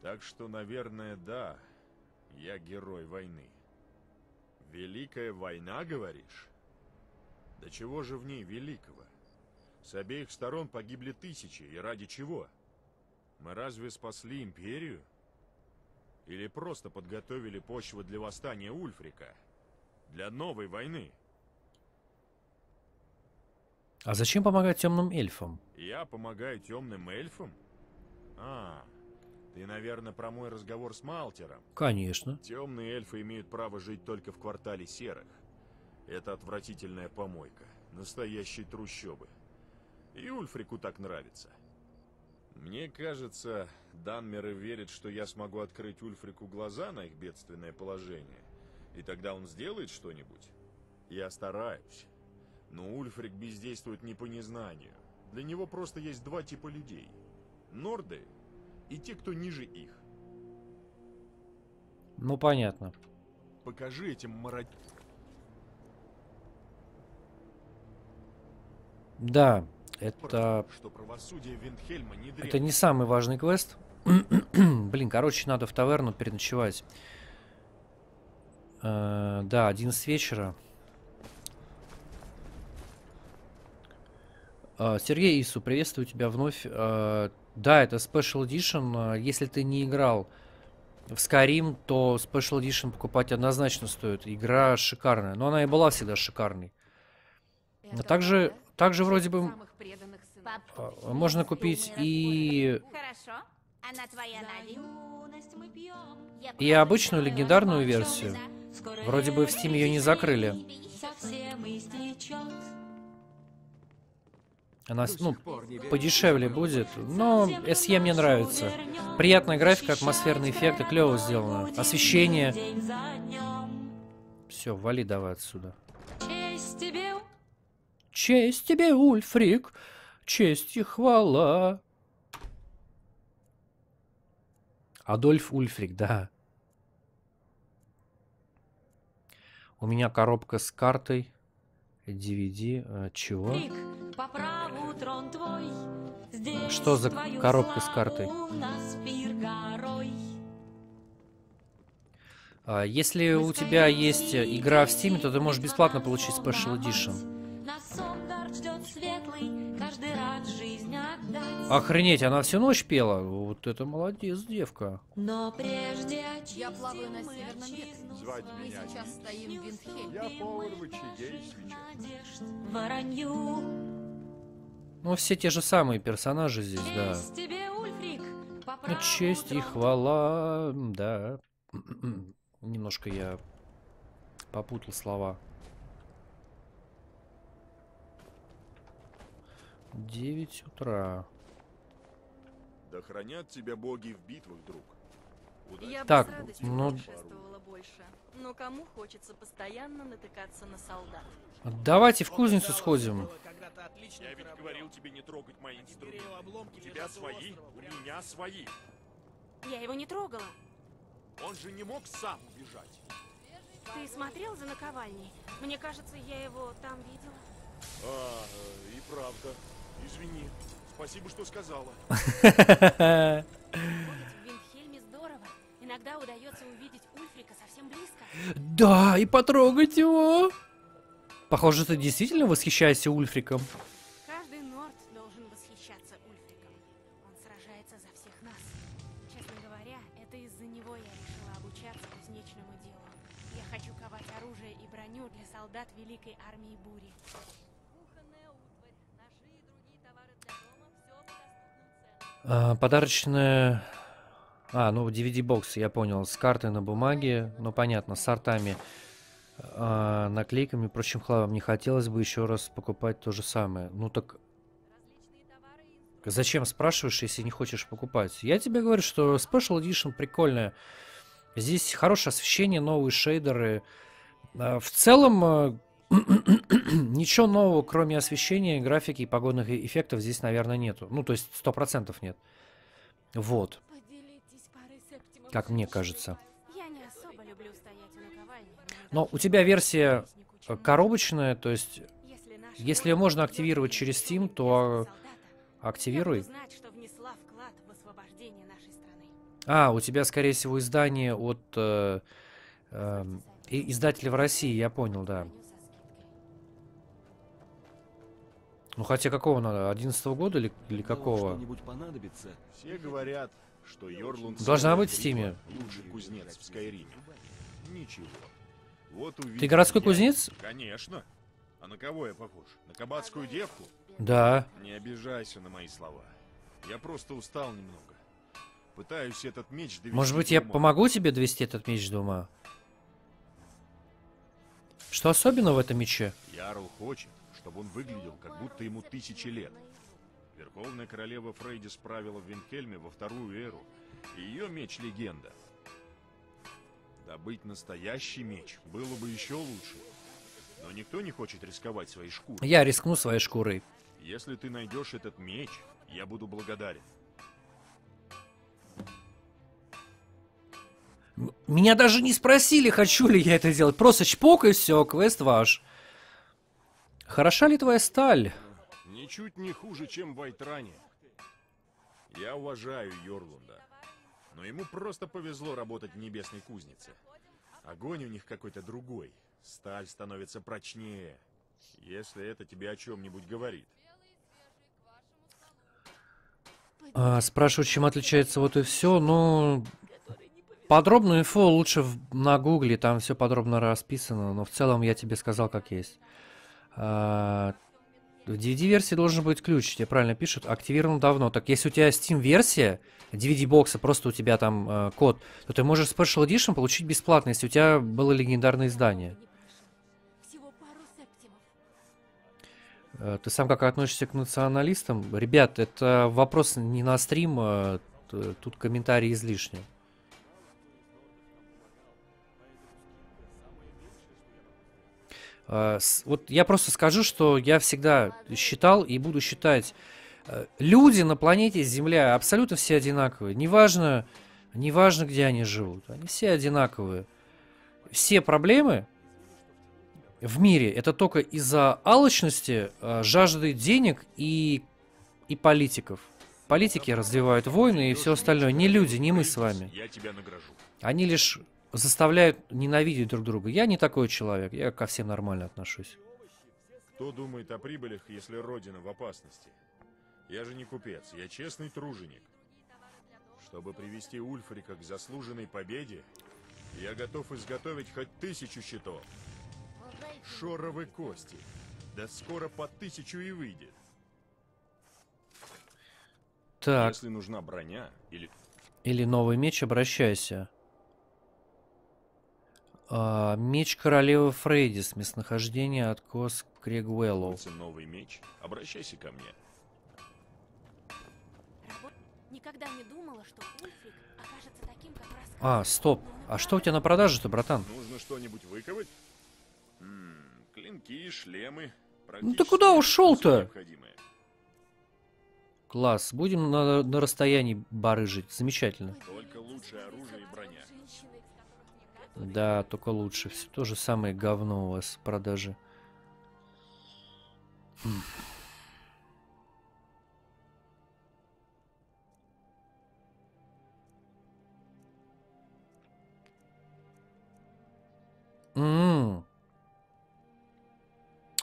Так что, наверное, да, я герой войны. Великая война, говоришь? Да чего же в ней великого? С обеих сторон погибли тысячи, и ради чего? Мы разве спасли империю? или просто подготовили почву для восстания Ульфрика, для новой войны. А зачем помогать темным эльфам? Я помогаю темным эльфам? А, ты, наверное, про мой разговор с Малтером. Конечно. Темные эльфы имеют право жить только в квартале серых. Это отвратительная помойка, настоящие трущобы. И Ульфрику так нравится. Мне кажется, Данмеры верят, что я смогу открыть Ульфрику глаза на их бедственное положение. И тогда он сделает что-нибудь. Я стараюсь. Но Ульфрик бездействует не по незнанию. Для него просто есть два типа людей. Норды и те, кто ниже их. Ну, понятно. Покажи этим мародерам. Да, это... Что правосудие Виндхельма не древнее. Это не самый важный квест. Блин, короче, надо в таверну переночевать. Да, 11 вечера. Сергей Ису, приветствую тебя вновь. Да, это Special Edition. Если ты не играл в Skyrim, то Special Edition покупать однозначно стоит. Игра шикарная. Но она и была всегда шикарной. А также вроде бы можно купить и обычную легендарную версию. Вроде бы в Steam ее не закрыли. Она, ну, подешевле будет, но SE мне нравится. Приятная графика, атмосферные эффекты, клево сделано. Освещение. Все, вали давай отсюда. Честь тебе, Ульфрик. Честь и хвала. Адольф Ульфрик, да. У меня коробка с картой. DVD. Чего? По праву трон твой. Здесь что за коробка с картой? Если у тебя есть игра в Steam, то ты можешь бесплатно получить Special Edition. Охренеть, она всю ночь пела. Вот это молодец, девка. Но прежде я плаваю на северном ветру. Звать меня. Мы сейчас стоим в Виндхельме. Я повар в очаге свечей. Воронью. Ну, все те же самые персонажи здесь, да. Ну, честь и хвала, да. Немножко я попутал слова. 9 утра. Да хранят тебя боги в битвах, друг. Я так, ну... Но кому хочется постоянно натыкаться на солдат? Давайте в кузницу сходим. Я ведь говорил тебе не трогать мои инструменты. У тебя свои, у меня свои. Я его не трогала. Он же не мог сам убежать. Ты смотрел за наковальней? Мне кажется, я его там видела. А, и правда. Извини. Спасибо, что сказала. В Виндхельме здорово. Иногда удается увидеть Ульфрика совсем близко. Да, и потрогать его. Похоже, ты действительно восхищаешься Ульфриком. Каждый норд должен восхищаться Ульфриком. Он сражается за всех нас. Честно говоря, это из-за него я решила обучаться кузнечному делу. Я хочу ковать оружие и броню для солдат Великой Армии Бури. Подарочная... А, ну DVD-бокс, я понял. С картой на бумаге, ну понятно, с артами, наклейками и прочим хламом. Не хотелось бы еще раз покупать то же самое. Ну так... Зачем спрашиваешь, если не хочешь покупать? Я тебе говорю, что Special Edition прикольная. Здесь хорошее освещение, новые шейдеры. В целом, ничего нового, кроме освещения, графики и погодных эффектов здесь, наверное, нету. Ну, то есть 100% нет. Вот. Как мне кажется. Но у тебя версия коробочная, то есть, если ее можно активировать через Steam, то активируй. А, у тебя, скорее всего, издание от издателя в России, я понял, да. Ну, хотя какого надо? 11-го года или какого? Все говорят, что Йорлунд должна быть в Стиме. Лучший кузнец в Скайриме. Ничего. Вот увидел. Ты городской кузнец? Конечно. А на кого я похож? На кабацкую девку? Да. Не обижайся на мои слова. Я просто устал немного. Пытаюсь этот меч довести. Может быть, я помогу тебе довести этот меч до ума? Что особенного в этом мече? Ярл хочет, чтобы он выглядел, как будто ему 1000 лет. Верховная королева Фрейдис правила в Винхельме во 2-ю эру. Ее меч-легенда. Добыть настоящий меч было бы еще лучше. Но никто не хочет рисковать своей шкурой. Я рискну своей шкурой. Если ты найдешь этот меч, я буду благодарен. Меня даже не спросили, хочу ли я это делать. Просто чпок и все, квест ваш. Хороша ли твоя сталь? Ничуть не хуже, чем в Айтране. Я уважаю Йорлунда. Но ему просто повезло работать в небесной кузнице. Огонь у них какой-то другой. Сталь становится прочнее, если это тебе о чем-нибудь говорит. Спрашиваю, чем отличается вот и все. Ну, подробную инфу лучше на гугле, там все подробно расписано. Но в целом я тебе сказал, как есть. В DVD-версии должен быть ключ, тебе правильно пишут, активирован давно. Так, если у тебя Steam-версия DVD-бокса, просто у тебя там код, то ты можешь Special Edition получить бесплатно, если у тебя было легендарное издание. Ты сам как относишься к националистам? Ребят, это вопрос не на стрим, тут комментарии излишни. Вот я просто скажу, что я всегда считал и буду считать, люди на планете Земля абсолютно все одинаковые. Неважно, где они живут, они все одинаковые. Все проблемы в мире это только из-за алчности, жажды денег и политиков. Политики развивают войны и все остальное. Не люди, не мы с вами. Они лишь заставляют ненавидеть друг друга. Я не такой человек, я ко всем нормально отношусь. Кто думает о прибылях, если родина в опасности? Я же не купец, я честный труженик. Чтобы привести Ульфрика к заслуженной победе, я готов изготовить хоть 1000 щитов. Шоровы кости. Да скоро по 1000 и выйдет. Так. Если нужна броня или новый меч, обращайся. Меч королевы Фрейдис. Местонахождение откос Крегуэллоу. Новый меч. Обращайся ко мне. Никогда не думала, что Ульфрик окажется таким, как раз. Стоп. А что у тебя на продаже-то, братан? Нужно что-нибудь выковать? Клинки, шлемы. Ну ты куда ушел-то? Класс. Будем на расстоянии барыжить. Замечательно. Только лучшее оружие и броня. Да, только лучше. Все то же самое говно у вас в продаже.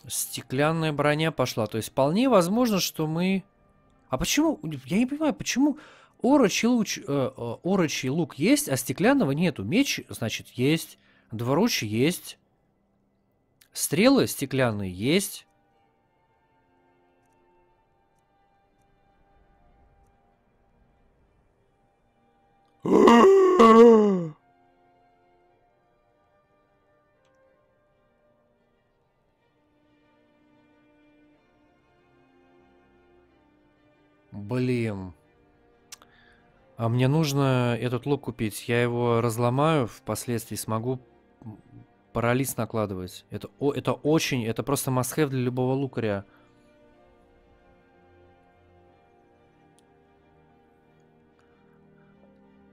Стеклянная броня пошла. То есть вполне возможно, что мы... А почему? Я не понимаю, почему... Орочий лук есть, а стеклянного нету. Меч, значит, есть. Двуруч есть. Стрелы стеклянные есть. Блин. А мне нужно этот лук купить. Я его разломаю, впоследствии смогу парализ накладывать. Это просто must-have для любого лукаря.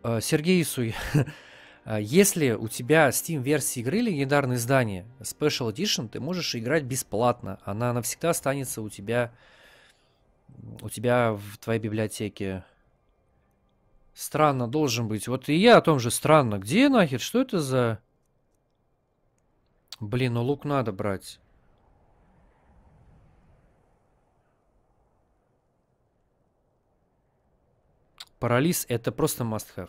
Сергей Исуй, если у тебя Steam-версия игры легендарное издание, Special Edition, ты можешь играть бесплатно. Она навсегда останется у тебя в твоей библиотеке. Странно должен быть. Вот и я о том же странно. Где нахер? Что это за... Блин, ну лук надо брать. Парализ — это просто must-have.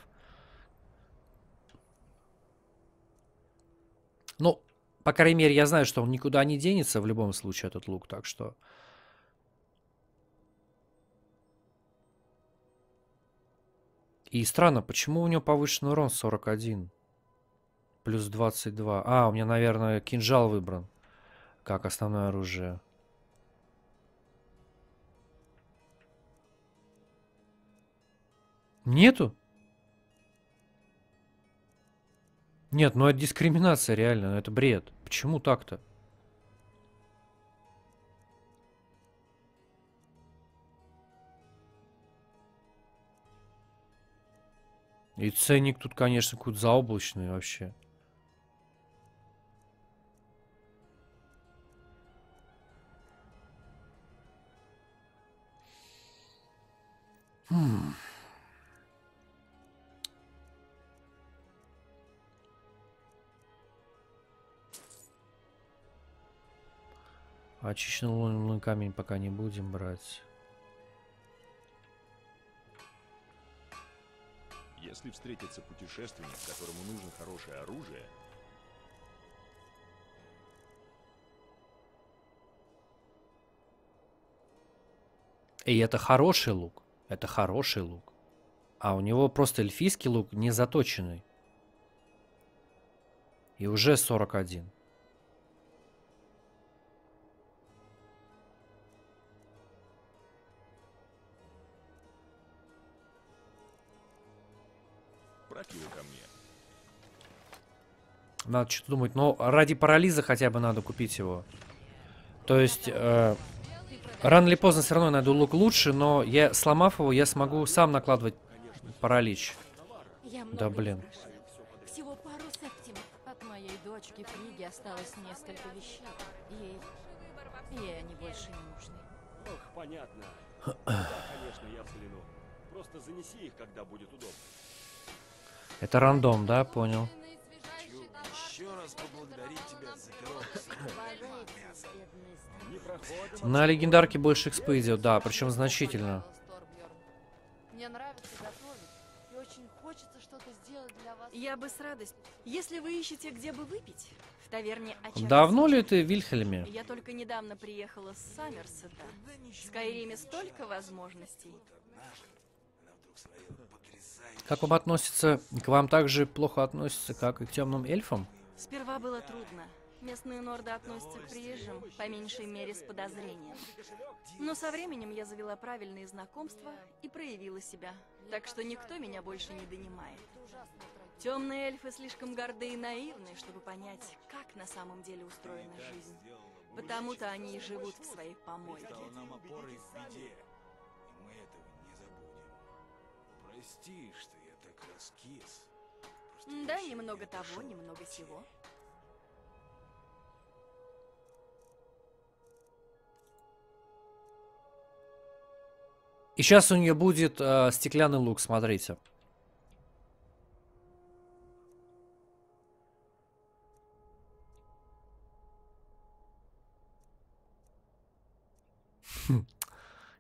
Ну, по крайней мере, я знаю, что он никуда не денется в любом случае, этот лук, так что... И странно, почему у него повышенный урон 41? Плюс 22. А, у меня, наверное, кинжал выбран как основное оружие. Нету? Нет, ну это дискриминация реально, ну это бред. Почему так-то? И ценник тут, конечно, какой-то заоблачный вообще. Очищенный лунный камень пока не будем брать. Если встретится путешественник, которому нужно хорошее оружие... И это хороший лук. Это хороший лук. А у него просто эльфийский лук не заточенный. И уже 41. Надо что-то думать. Но ради парализа хотя бы надо купить его. То есть, рано или поздно все равно найду лук лучше, но я, сломав его, я смогу сам накладывать паралич. Да блин. Всего пару септимов. От моей дочки в книге осталось несколько вещей. Ей они больше не нужны. Ох, понятно. Да, конечно, я взгляну. Просто занеси их, когда будет удобно. Это рандом, да? Понял. На легендарке больше экспы идет, да, причем значительно. Мне нравится готовить, и очень хочется что-то сделать для вас. Я бы с радостью. Если вы ищете, где бы выпить, в таверне Ачарас. Давно ли ты в Вильхельме? Я только недавно приехала с Саммерсета. В Скайриме столько возможностей. Как вам относится? К вам также плохо относится, как и к темным эльфам? Сперва было трудно. Местные норды относятся к приезжим, по меньшей мере, с подозрением. Но со временем я завела правильные знакомства и проявила себя. Так что никто меня больше не донимает. Темные эльфы слишком горды и наивны, чтобы понять, как на самом деле устроена жизнь. Потому-то они и живут в своей помойке. Прости, что я так раскис. Да, немного того, немного всего. И сейчас у нее будет стеклянный лук, смотрите.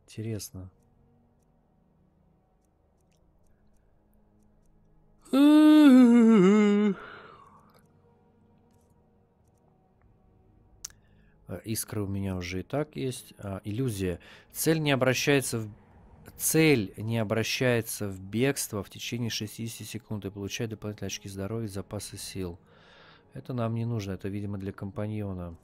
Интересно. Искры у меня уже и так есть. Иллюзия. Цель не обращается в бегство в течение 60 секунд и получает дополнительные очки здоровья и запасы сил. Это нам не нужно. Это, видимо, для компаньона.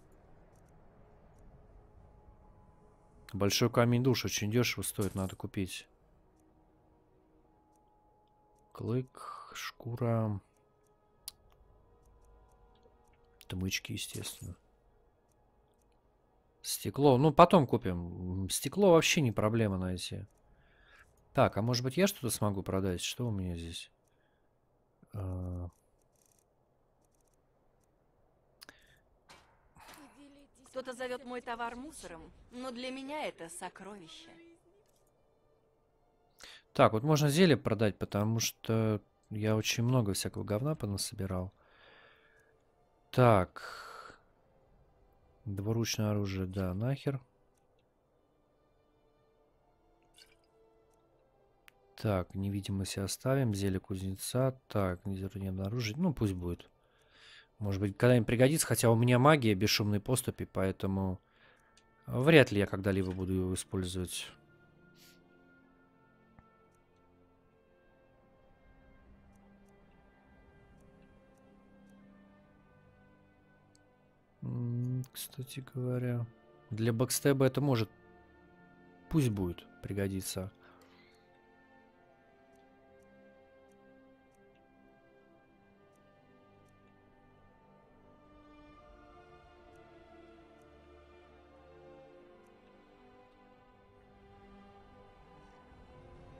Большой камень душ. Очень дешево стоит. Надо купить. Клык, шкура. Тмычки, естественно. Стекло. Ну, потом купим. Стекло вообще не проблема найти. Так, а может быть я что-то смогу продать? Что у меня здесь? Кто-то зовет мой товар мусором, но для меня это сокровище. Так, вот можно зелье продать, потому что я очень много всякого говна понасобирал. Так... Двуручное оружие, да, нахер. Так, невидимость оставим. Зелье кузнеца. Так, не обнаружить. Ну, пусть будет. Может быть, когда-нибудь пригодится. Хотя у меня магия бесшумной поступи, поэтому вряд ли я когда-либо буду его использовать. Кстати говоря, для бэкстеба это может, пусть будет, пригодиться.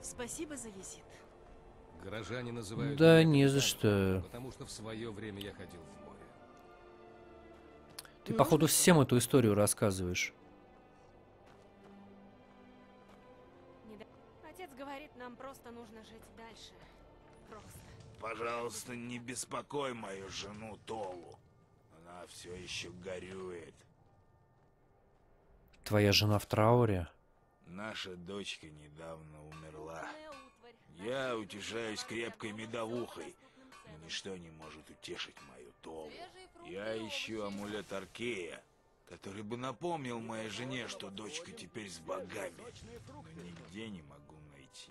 Спасибо за визит. Горожане называют... Да не за что. Потому что в свое время я ходил в море. Ты, походу, всем эту историю рассказываешь. Отец говорит, нам просто нужно жить дальше. Просто. Пожалуйста, не беспокой мою жену Толу. Она все еще горюет. Твоя жена в трауре? Наша дочка недавно умерла. Я утешаюсь крепкой медовухой, но ничто не может утешить мою Толу. Я ищу амулет Аркея, который бы напомнил моей жене, что дочка теперь с богами. Но нигде не могу найти.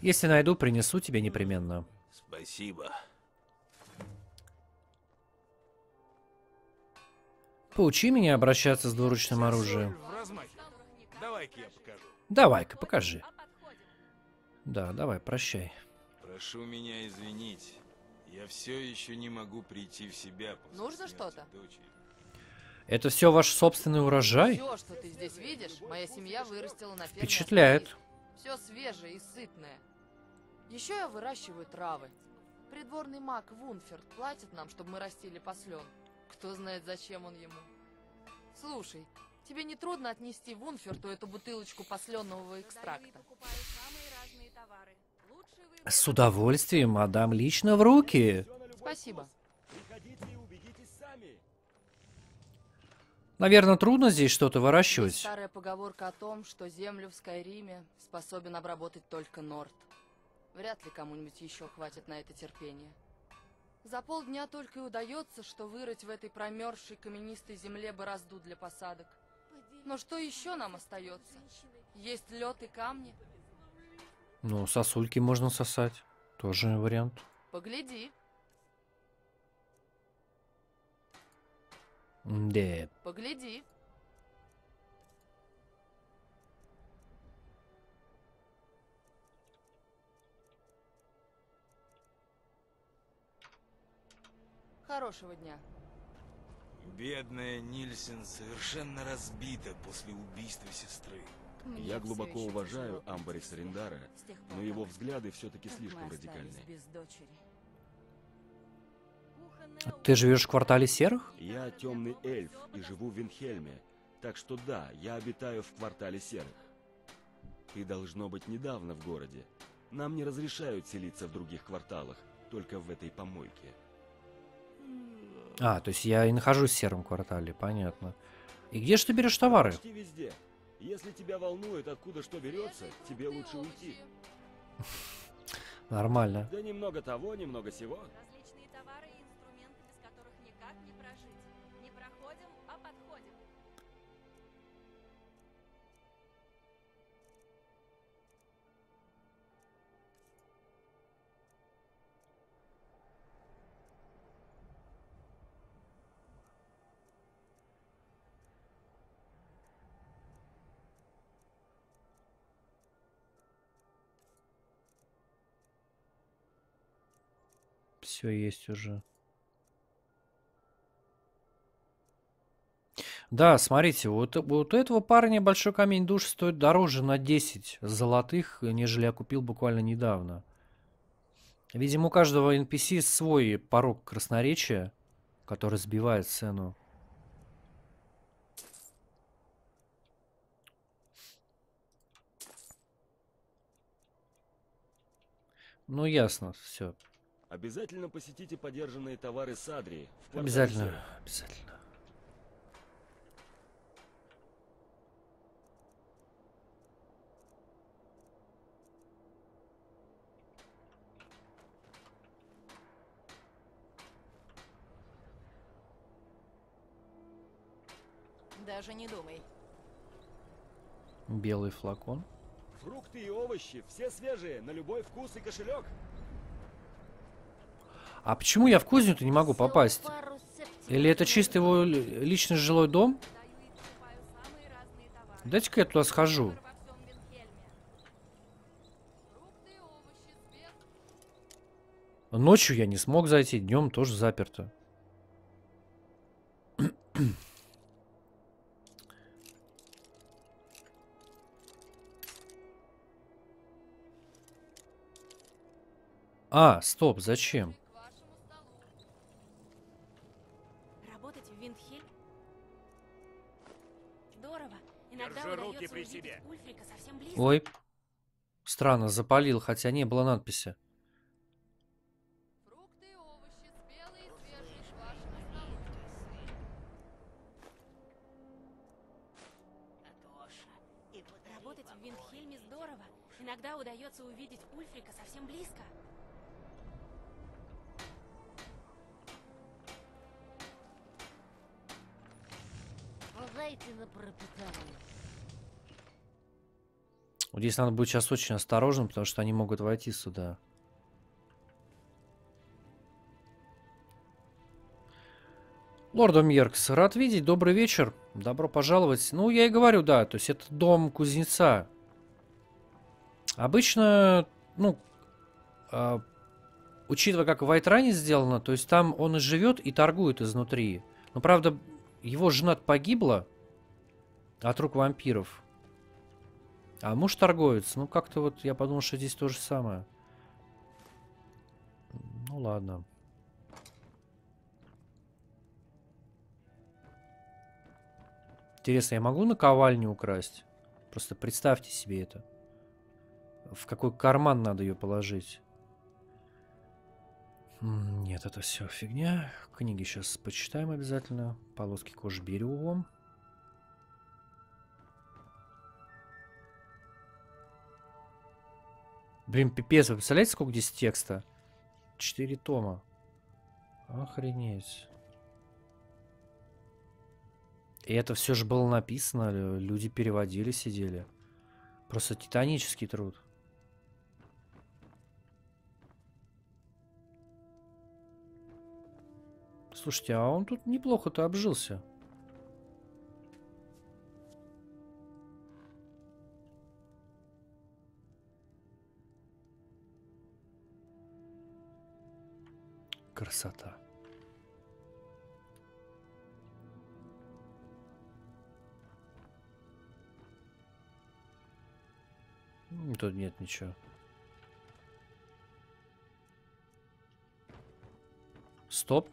Если найду, принесу тебе непременно. Спасибо. Поучи меня обращаться с двуручным оружием. Давай-ка, покажи. Да, давай, прощай. Прошу меня извинить. Я все еще не могу прийти в себя. Нужно что-то? Это все ваш собственный урожай? Все, что ты здесь видишь, моя семья вырастила на ферме. Впечатляет. Все свежее и сытное. Еще я выращиваю травы. Придворный маг Вунферд платит нам, чтобы мы растили послен. Кто знает, зачем он ему. Слушай, тебе не трудно отнести Вунферту эту бутылочку посленового экстракта? С удовольствием отдам лично в руки. Спасибо. Наверное, трудно здесь что-то выращивать. Есть старая поговорка о том, что землю в Скайриме способен обработать только Норд. Вряд ли кому-нибудь еще хватит на это терпения. За полдня только и удается, что вырыть в этой промерзшей каменистой земле борозду для посадок. Но что еще нам остается? Есть лед и камни. Ну, сосульки можно сосать. Тоже вариант. Погляди. Да. Погляди. Хорошего дня. Бедная Нильсен совершенно разбита после убийства сестры. Я глубоко уважаю Амбариса Риндара, но его взгляды все-таки слишком радикальны. Ты живешь в квартале серых? Я темный эльф и живу в Винхельме, так что да, я обитаю в квартале серых. Ты должно быть недавно в городе. Нам не разрешают селиться в других кварталах, только в этой помойке. А, то есть я и нахожусь в сером квартале, понятно. И где же ты берешь товары? Почти везде. Если тебя волнует, откуда что берется, тебе лучше уйти. Нормально. Да немного того, немного сего. Различные товары и инструменты, без которых никак не прожить. Не проходим, а подходим. Все есть уже. Да, смотрите, вот у этого парня большой камень душ стоит дороже на 10 золотых, нежели я купил буквально недавно. Видимо, у каждого NPC свой порог красноречия, который сбивает цену. Ну, ясно, все. Обязательно посетите подержанные товары Садрии. Обязательно, обязательно. Даже не думай. Белый флакон. Фрукты и овощи, все свежие, на любой вкус и кошелек. А почему я в кузню-то не могу попасть? Или это чисто его личный жилой дом? Дайте-ка я туда схожу. Ночью я не смог зайти, днем тоже заперто. А, стоп, зачем? Работать в Виндхельме? Здорово. Иногда удается увидеть Ульфрика совсем близко. Ой, странно, запалил, хотя не было надписи. Работать в Виндхельме здорово. Иногда удается увидеть Ульфрика совсем близко. Здесь надо будет сейчас очень осторожным, потому что они могут войти сюда. Лорд Меркс, рад видеть, добрый вечер, добро пожаловать. Ну, я и говорю, да, то есть это дом кузнеца. Обычно, ну, учитывая, как в Вайтране сделано, то есть там он и живет, и торгует изнутри. Но, правда, его жена погибла от рук вампиров. А муж торговец. Ну, как-то вот я подумал, что здесь то же самое. Ну, ладно. Интересно, я могу наковальню украсть? Просто представьте себе это. В какой карман надо ее положить? Нет, это все фигня. Книги сейчас почитаем обязательно. Полоски кожи берем. Блин, пипец, вы представляете, сколько здесь текста? 4 тома. Охренеть. И это все же было написано, люди переводили, сидели. Просто титанический труд. Слушайте, а он тут неплохо-то обжился. Красота. Тут нет ничего. Стоп.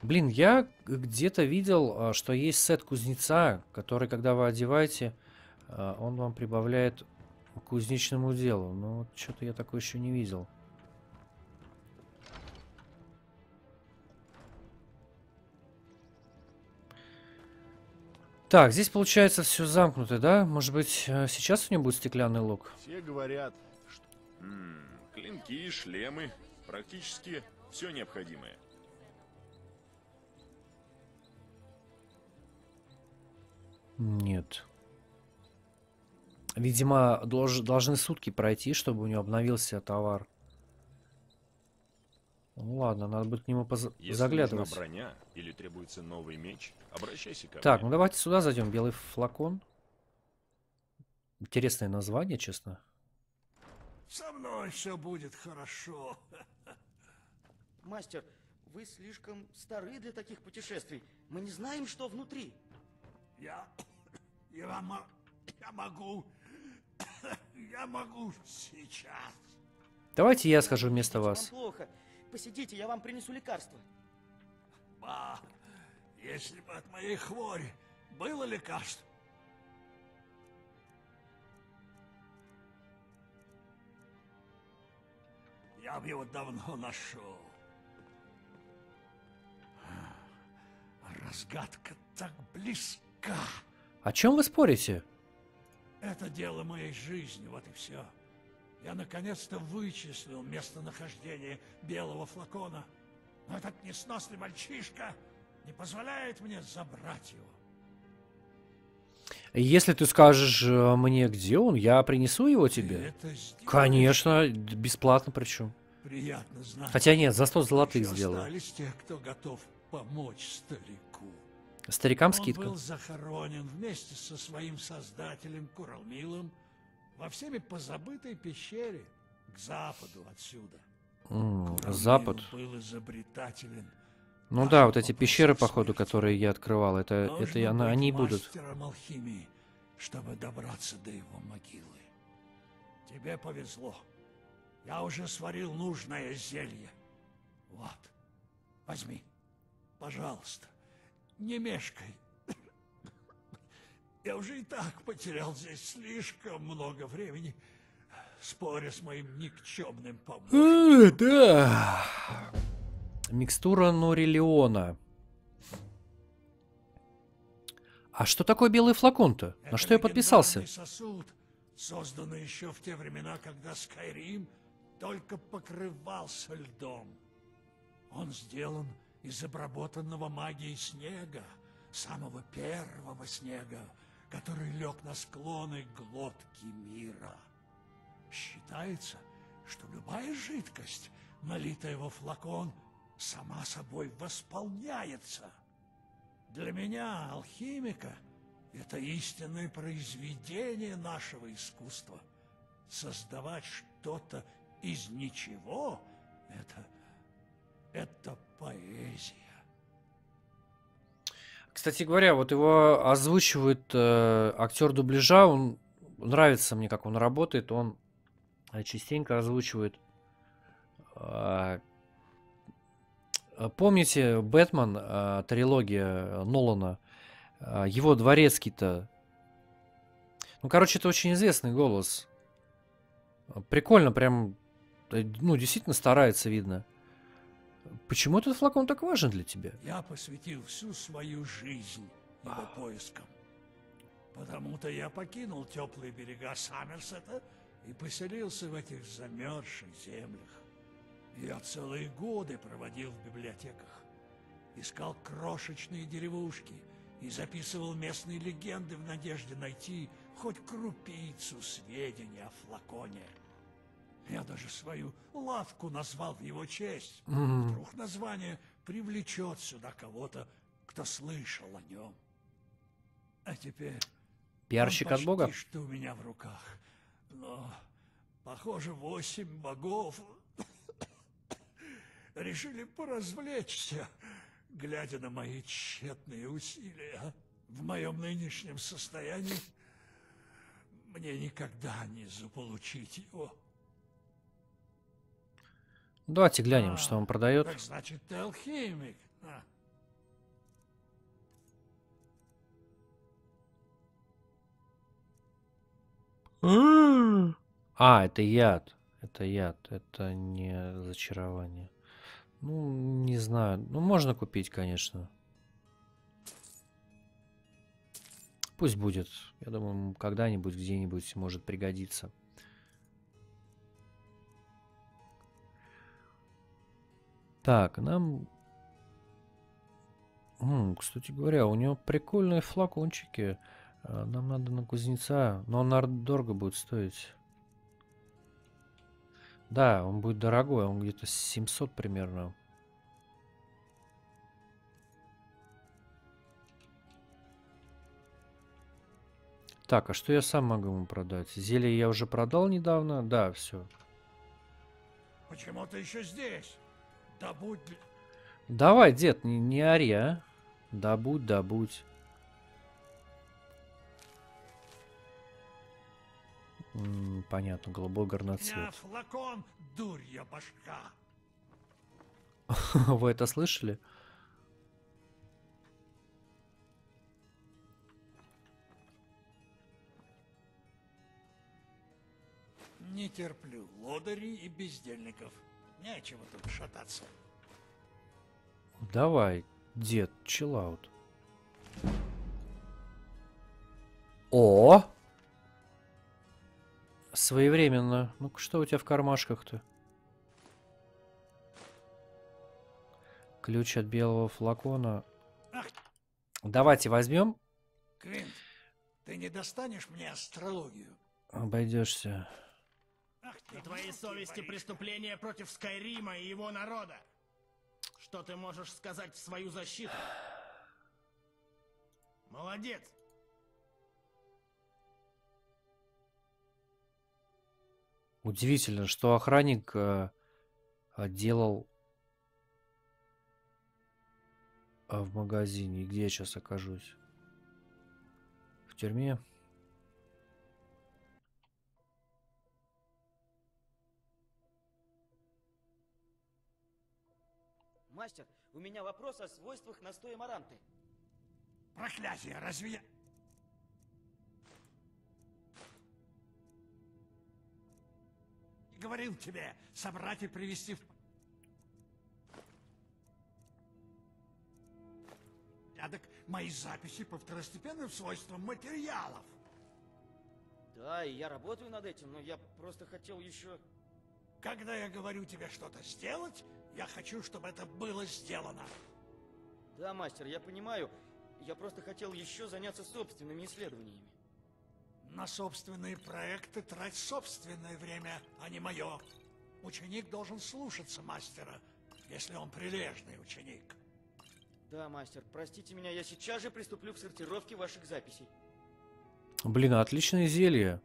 Блин, я где-то видел, что есть сет кузнеца, который, когда вы одеваете, он вам прибавляет к кузнечному делу. Но вот что-то я такое еще не видел. Так, здесь получается все замкнуто, да? Может быть, сейчас у него будет стеклянный лук? Все говорят, что... клинки, шлемы, практически все необходимое. Нет. Видимо, должны сутки пройти, чтобы у него обновился товар. Ну ладно, надо будет к нему заглядывать. Если нужна броня или требуется новый меч, обращайся ко мне. Так, ну давайте сюда зайдем. Белый флакон. Интересное название, честно. Со мной все будет хорошо. Мастер, вы слишком стары для таких путешествий. Мы не знаем, что внутри. Я могу сейчас. Давайте я схожу вместо вас. Плохо. Посидите, я вам принесу лекарство. Ба, если бы от моей хвори было лекарство. Я бы его давно нашел. Разгадка так близка. О чем вы спорите? Это дело моей жизни, вот и все. Я наконец-то вычислил местонахождение белого флакона. Но этот несносный мальчишка не позволяет мне забрать его. Если ты скажешь мне, где он, я принесу его тебе. Конечно, бесплатно причем. Приятно знать. Хотя нет, за 100 золотых сделал. Те, кто готов помочь старику. Старикам скидка. Он был захоронен вместе со своим создателем Куралмилом во всеми позабытой пещере к западу отсюда. Запад. Был изобретателен. Ну да, вот эти пещеры, походу, которые я открывал, это они будут. Алхимии, чтобы добраться до его могилы. Тебе повезло. Я уже сварил нужное зелье. Вот, возьми, пожалуйста, не мешкай. Я уже и так потерял здесь слишком много времени, споря с моим никчемным помощником. Да. Микстура Норрелиона. А что такое белый флакон-то? На что я подписался? Сосуд, созданный еще в те времена, когда Скайрим только покрывался льдом. Он сделан из обработанного магией снега, самого первого снега, который лег на склоны глотки мира. Считается, что любая жидкость, налитая во флакон, сама собой восполняется. Для меня, алхимика, это истинное произведение нашего искусства. Создавать что-то из ничего – это поэзия. Кстати говоря, вот его озвучивает актер дубляжа. Он нравится мне, как он работает. Он частенько озвучивает... Помните Бэтмен, трилогия Нолана, его дворецкий-то? Ну, короче, это очень известный голос. Прикольно, прям, ну, действительно старается, видно. Почему этот флакон так важен для тебя? Я посвятил всю свою жизнь его поискам. Потому-то я покинул теплые берега Саммерсета и поселился в этих замерзших землях. Я целые годы проводил в библиотеках, искал крошечные деревушки и записывал местные легенды в надежде найти хоть крупицу сведений о флаконе. Я даже свою лавку назвал в его честь. Вдруг название привлечет сюда кого-то, кто слышал о нем. А теперь... Пиарщик от Бога? Что у меня в руках. Но, похоже, 8 богов... решили поразвлечься, глядя на мои тщетные усилия. В моем нынешнем состоянии мне никогда не заполучить его. Давайте глянем, что он продает. Так значит, ты алхимик. Это яд. Это яд. Это не зачарование. Ну, не знаю. Ну, можно купить, конечно. Пусть будет. Я думаю, когда-нибудь, где-нибудь может пригодиться. Так, нам... кстати говоря, у него прикольные флакончики. Нам надо на кузнеца. Но он, наверное, дорого будет стоить. Да, он будет дорогой, он где-то 700 примерно. Так, а что я сам могу ему продать? Зелье я уже продал недавно, да, все. Почему ты еще здесь? Добудь... Давай, дед, не ори, а? Добудь, добудь. Понятно, голубой горноцвет. Флакон, дурья башка. Вы это слышали? Не терплю лодырей и бездельников. Нечего тут шататься. Давай, дед, чиллаут. О! Своевременно. Ну что у тебя в кармашках-то? Ключ от белого флакона. Давайте возьмем. Квинт, ты не достанешь мне астрологию? Обойдешься. Ах, на твоей совести преступление против Скайрима и его народа. Что ты можешь сказать в свою защиту? Молодец. Удивительно, что охранник делал в магазине. Где я сейчас окажусь? В тюрьме? Мастер, у меня вопрос о свойствах настоя маранты. Проклятие, разве я... Говорил тебе, собрать и привести в... Порядок мои записи по второстепенным свойствам материалов. Да, и я работаю над этим, но я просто хотел еще... Когда я говорю тебе что-то сделать, я хочу, чтобы это было сделано. Да, мастер, я понимаю. Я просто хотел еще заняться собственными исследованиями. На собственные проекты трать собственное время, а не мое. Ученик должен слушаться мастера, если он прилежный ученик. Да, мастер, простите меня, я сейчас же приступлю к сортировке ваших записей. Блин, отличное зелье.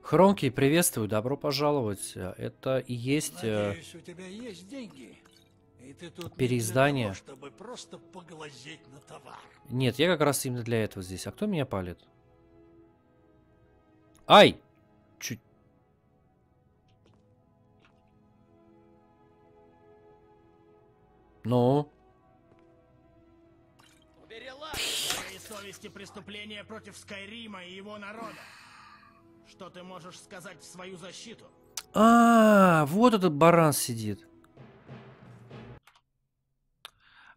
Хромки, приветствую, добро пожаловать. Это и есть, надеюсь, у тебя есть деньги. И ты тут переиздание. Не для того, чтобы просто поглазеть на товар. Нет, я как раз именно для этого здесь. А кто меня палит? Ай! Чуть. Ну. Совести преступления против Скайрима и его народа. Что ты можешь сказать в свою защиту? А, вот этот баран сидит.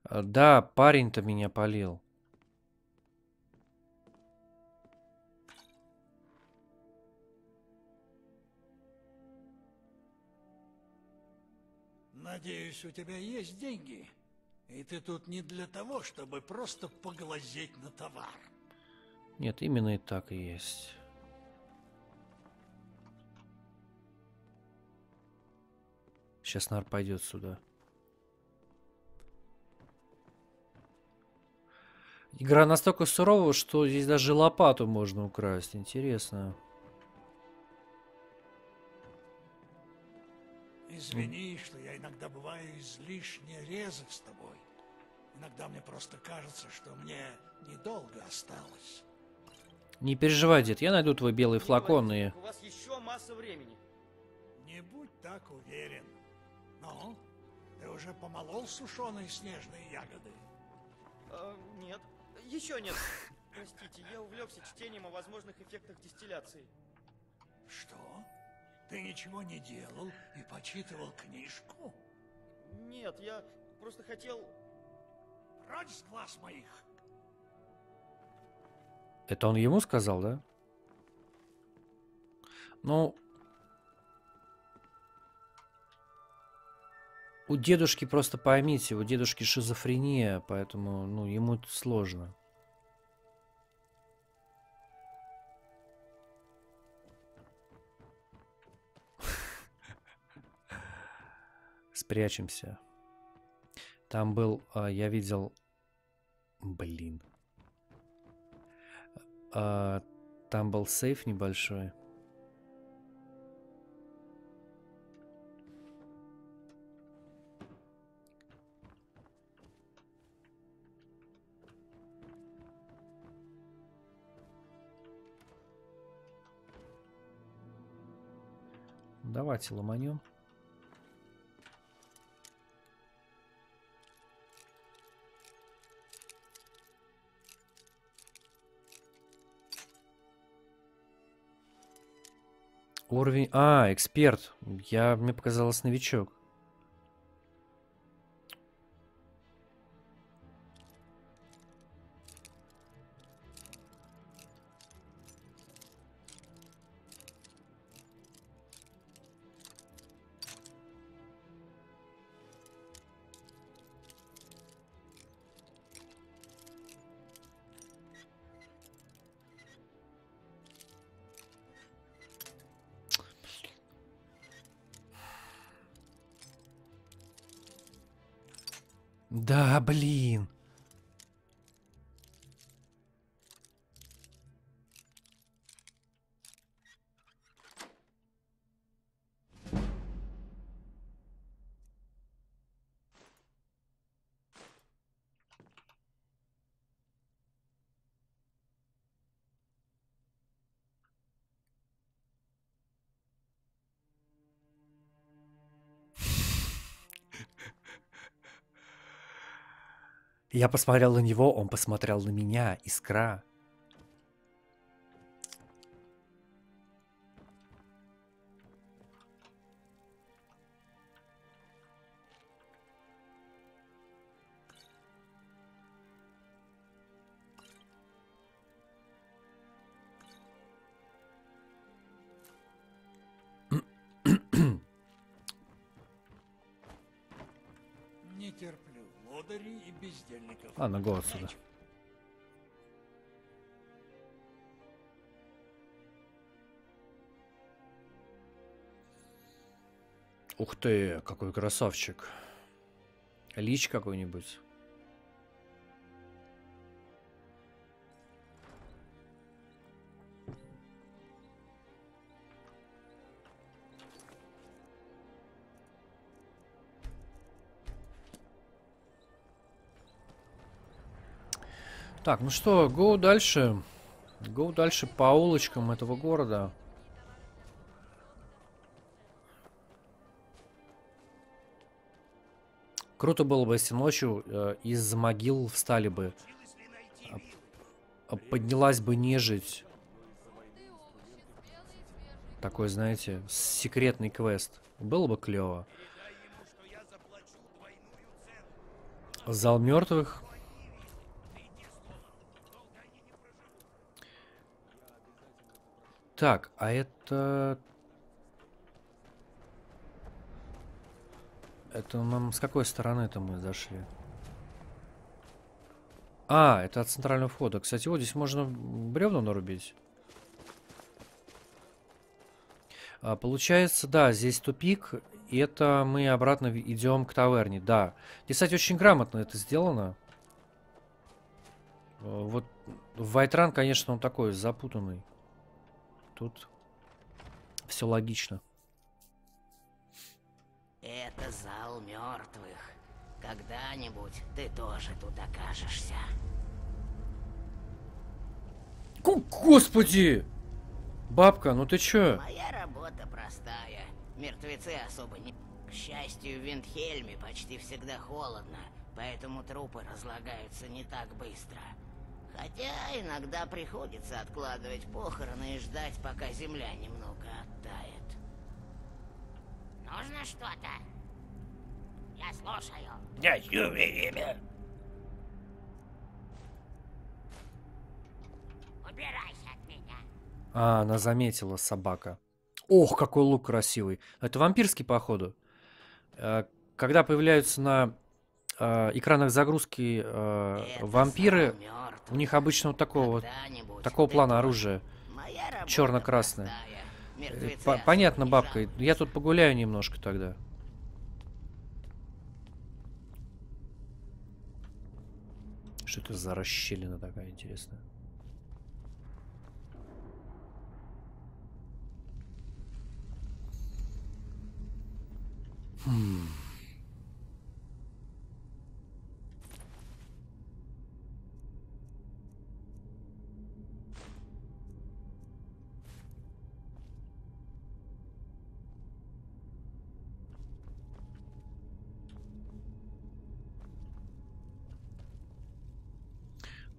Да, парень-то меня палил. Надеюсь, у тебя есть деньги. И ты тут не для того, чтобы просто поглазеть на товар. Нет, именно и так и есть. Сейчас Нар пойдет сюда. Игра настолько сурова, что здесь даже лопату можно украсть. Интересно. Извини, что я иногда бываю излишне резок с тобой. Иногда мне просто кажется, что мне недолго осталось. Не переживай, дед, я найду твой белый флакон и... У вас еще масса времени. Не будь так уверен. Ну, ты уже помолол сушеные снежные ягоды? Нет, еще нет. Простите, я увлекся чтением о возможных эффектах дистилляции. Что? Ты ничего не делал и почитывал книжку? Нет, я просто хотел... Прочь с глаз моих! Это он ему сказал, да? Ну... У дедушки, просто поймите, у дедушки шизофрения, поэтому, ну, ему сложно. Спрячемся. Там был, я видел, блин, там был сейф небольшой. Давайте ломанем. Уровень... А, эксперт. Я... Мне показалось, новичок. Да, блин. Я посмотрел на него, он посмотрел на меня. Искра. А, на голос сюда. Ух ты, какой красавчик. Лич какой-нибудь. Так, ну что, гоу дальше. Гоу дальше по улочкам этого города. Круто было бы, если ночью из могил встали бы. Поднялась бы нежить. Такой, знаете, секретный квест. Было бы клево. Зал мертвых. Так, а это... Это нам с какой стороны-то мы зашли? А, это от центрального входа. Кстати, вот здесь можно бревна нарубить. А, получается, да, здесь тупик. И это мы обратно идем к таверне, да. И, кстати, очень грамотно это сделано. Вот Вайтран, конечно, он такой запутанный. Тут все логично. Это зал мертвых. Когда-нибудь ты тоже тут окажешься. Господи! Бабка, ну ты чё? Моя работа простая. Мертвецы особо не... К счастью, в Виндхельме почти всегда холодно, поэтому трупы разлагаются не так быстро. Хотя иногда приходится откладывать похороны и ждать, пока земля немного оттает. Нужно что-то? Я слушаю. Дайте время. Убирайся от меня. А, она заметила, собака. Ох, какой лук красивый. Это вампирский, походу. Когда появляются на экранах загрузки вампиры... У них обычно вот такого плана оружие. Черно-красное. Понятно, бабка. Я тут погуляю немножко тогда. Что это за расщелина такая интересная?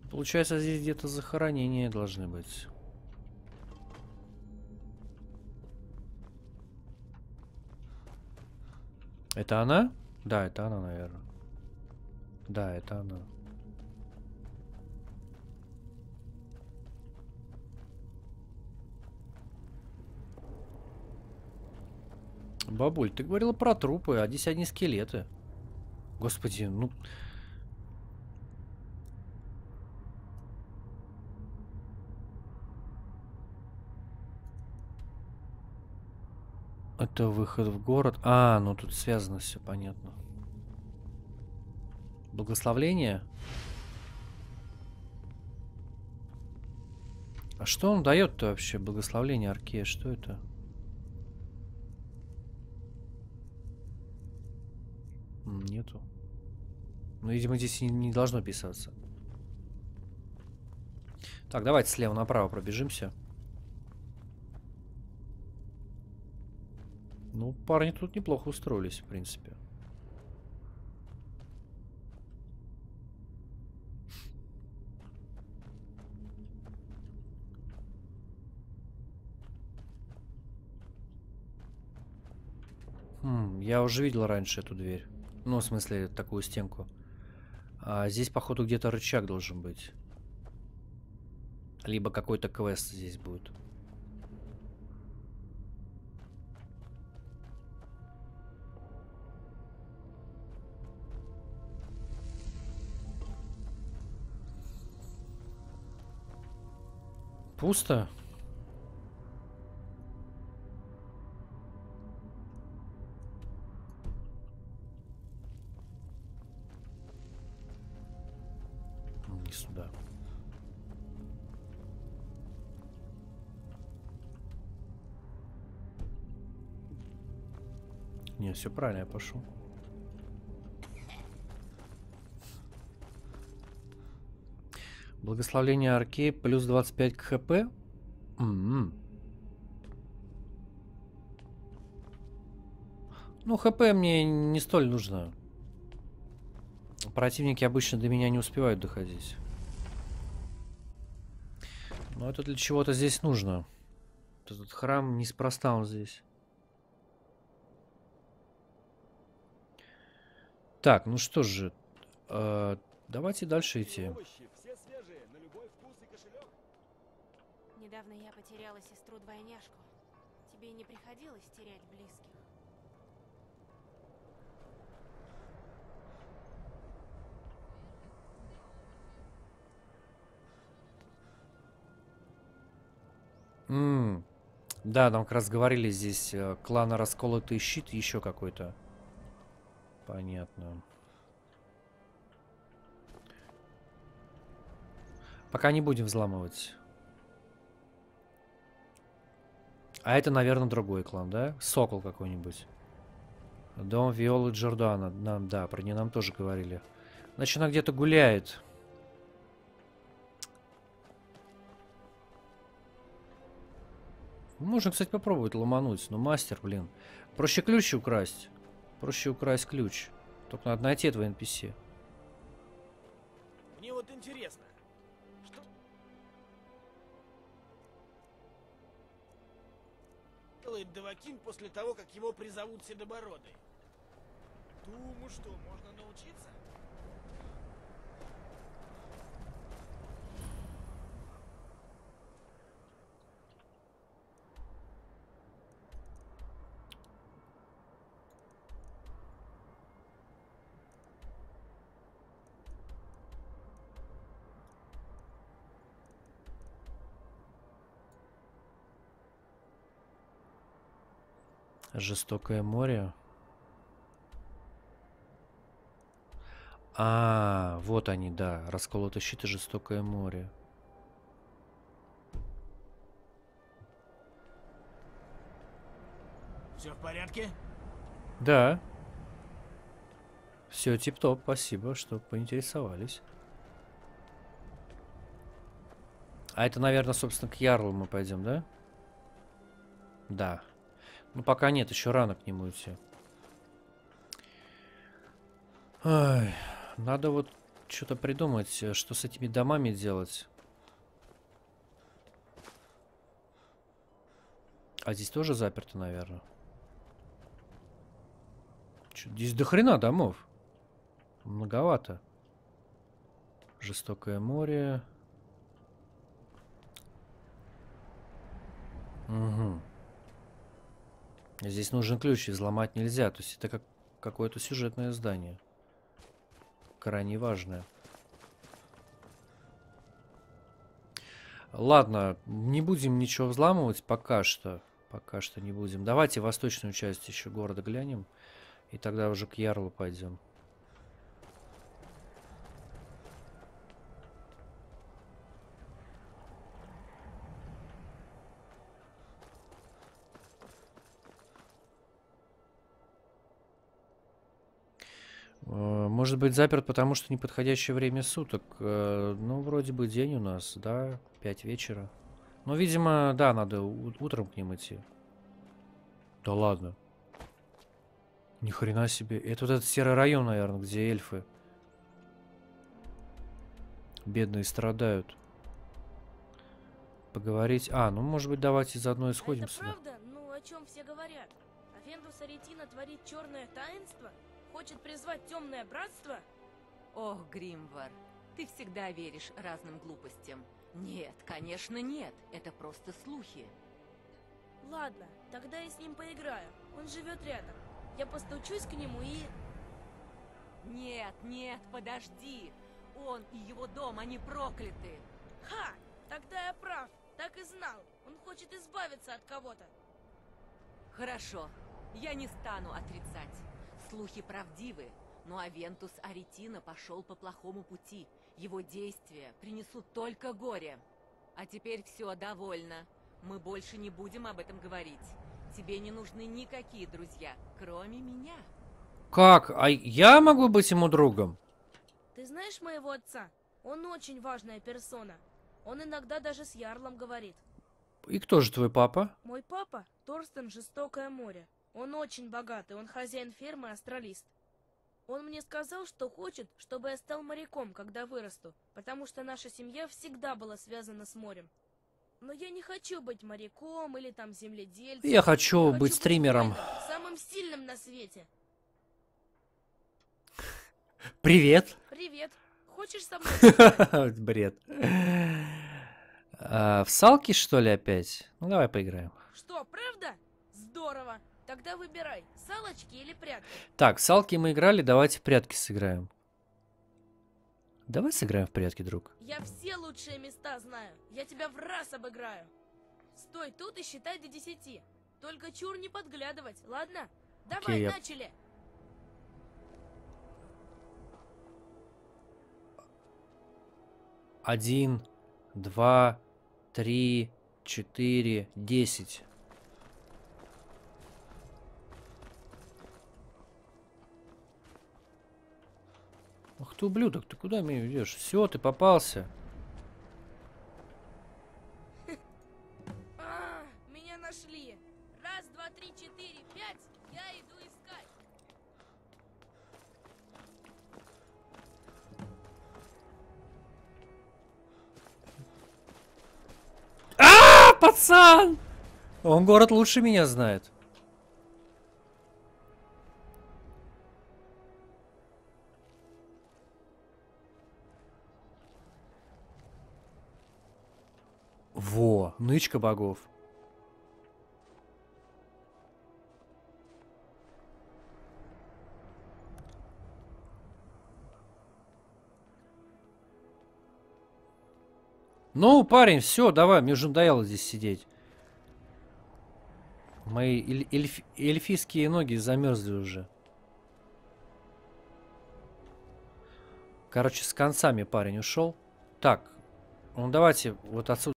Получается, здесь где-то захоронения должны быть. Это она? Да, это она, наверное. Да, это она. Бабуль, ты говорила про трупы, а здесь одни скелеты. Господи, ну... Это выход в город. А, ну тут связано все, понятно. благословление. А что он дает-то вообще? Благословление Аркея, что это? Нету. Ну, видимо, здесь не должно писаться. Так, давайте слева направо пробежимся. Ну, парни тут неплохо устроились, в принципе. Я уже видел раньше эту дверь. Ну, в смысле, такую стенку. А здесь, походу, где-то рычаг должен быть. Либо какой-то квест здесь будет. Пусто? Не сюда. Не, все правильно, я пошел. Благословление Аркей плюс 25 к хп. Ну, хп мне не столь нужно. Противники обычно до меня не успевают доходить. Но это для чего-то здесь нужно. Этот храм неспроста он здесь. Так, ну что же. Давайте дальше идти. Недавно я потеряла сестру-двойняшку. Тебе не приходилось терять близких? Да, нам как раз говорили здесь клана расколотый щит, еще какой-то. Понятно. Пока не будем взламывать. А это, наверное, другой клан, да? Сокол какой-нибудь. Дом Виолы Джордана. Нам, да, про нее нам тоже говорили. Значит, она где-то гуляет. Можно, кстати, попробовать ломануть. Но мастер, блин. Проще ключ украсть. Проще украсть ключ. Только надо найти этого NPC. Мне вот интересно. Что... делает Довакин после того, как его призовут Седобородый? Думаю, что можно научиться. Жестокое море. А, вот они, да. Расколотый щит и жестокое море. Все в порядке? Да. Все тип-топ. Спасибо, что поинтересовались. А это, наверное, собственно, к Ярлу мы пойдем, да? Да. Ну, пока нет, еще рано к нему идти. Ой, надо вот что-то придумать, что с этими домами делать. А здесь тоже заперто, наверное. Че, здесь до хрена домов. Многовато. Жестокое море. Угу. Здесь нужен ключ, и взломать нельзя. То есть это как какое-то сюжетное здание. Крайне важное. Ладно, не будем ничего взламывать пока что. Пока что не будем. Давайте восточную часть еще города глянем. И тогда уже к Ярлу пойдем. Может быть, заперт, потому что неподходящее время суток. Ну, вроде бы день у нас, да? 5 вечера. Ну, видимо, да, надо утром к ним идти. Да ладно. Ни хрена себе. Это вот этот серый район, наверное, где эльфы. Бедные страдают. Поговорить. А, ну, может быть, давайте заодно исходим. Это сюда. Правда? Ну, о чем все говорят? Афендус Аретина творит черное таинство? Хочет призвать темное братство? Ох, Гримвар, ты всегда веришь разным глупостям. Нет, конечно, нет. Это просто слухи. Ладно, тогда я с ним поиграю. Он живет рядом. Я постучусь к нему и... Нет, нет, подожди. Он и его дом, они прокляты. Ха! Тогда я прав. Так и знал. Он хочет избавиться от кого-то. Хорошо. Я не стану отрицать. Слухи правдивы, но Афендус Аретина пошел по плохому пути. Его действия принесут только горе. А теперь все, довольно. Мы больше не будем об этом говорить. Тебе не нужны никакие друзья, кроме меня. Как? А я могу быть ему другом? Ты знаешь моего отца? Он очень важная персона. Он иногда даже с Ярлом говорит. И кто же твой папа? Мой папа Торстен Жестокое море. Он очень богатый, он хозяин фермы, астралист. Он мне сказал, что хочет, чтобы я стал моряком, когда вырасту, потому что наша семья всегда была связана с морем. Но я не хочу быть моряком или там земледельцем. Я хочу быть стримером. Самым сильным на свете. Привет. Привет. Хочешь со мной? Бред. В салки, что ли, опять? Ну, давай поиграем. Что, правда? Здорово. Тогда выбирай, салочки или прятки. Так, салки мы играли, давайте в прятки сыграем. Давай сыграем в прятки, друг. Я все лучшие места знаю. Я тебя в раз обыграю. Стой тут и считай до 10. Только чур не подглядывать, ладно? Давай, окей, начали. Один, два, три, 4, 10. Ах ты, ублюдок, ты куда меня идешь? Все, ты попался. Меня нашли. Раз, два, три, 4, 5. Я иду искать. А, пацан! Он город лучше меня знает. Во, нычка богов. Ну, парень, все, давай, мне уже надоело здесь сидеть. Мои эльфийские ноги замерзли уже. Короче, с концами парень ушел. Так, ну давайте вот отсюда.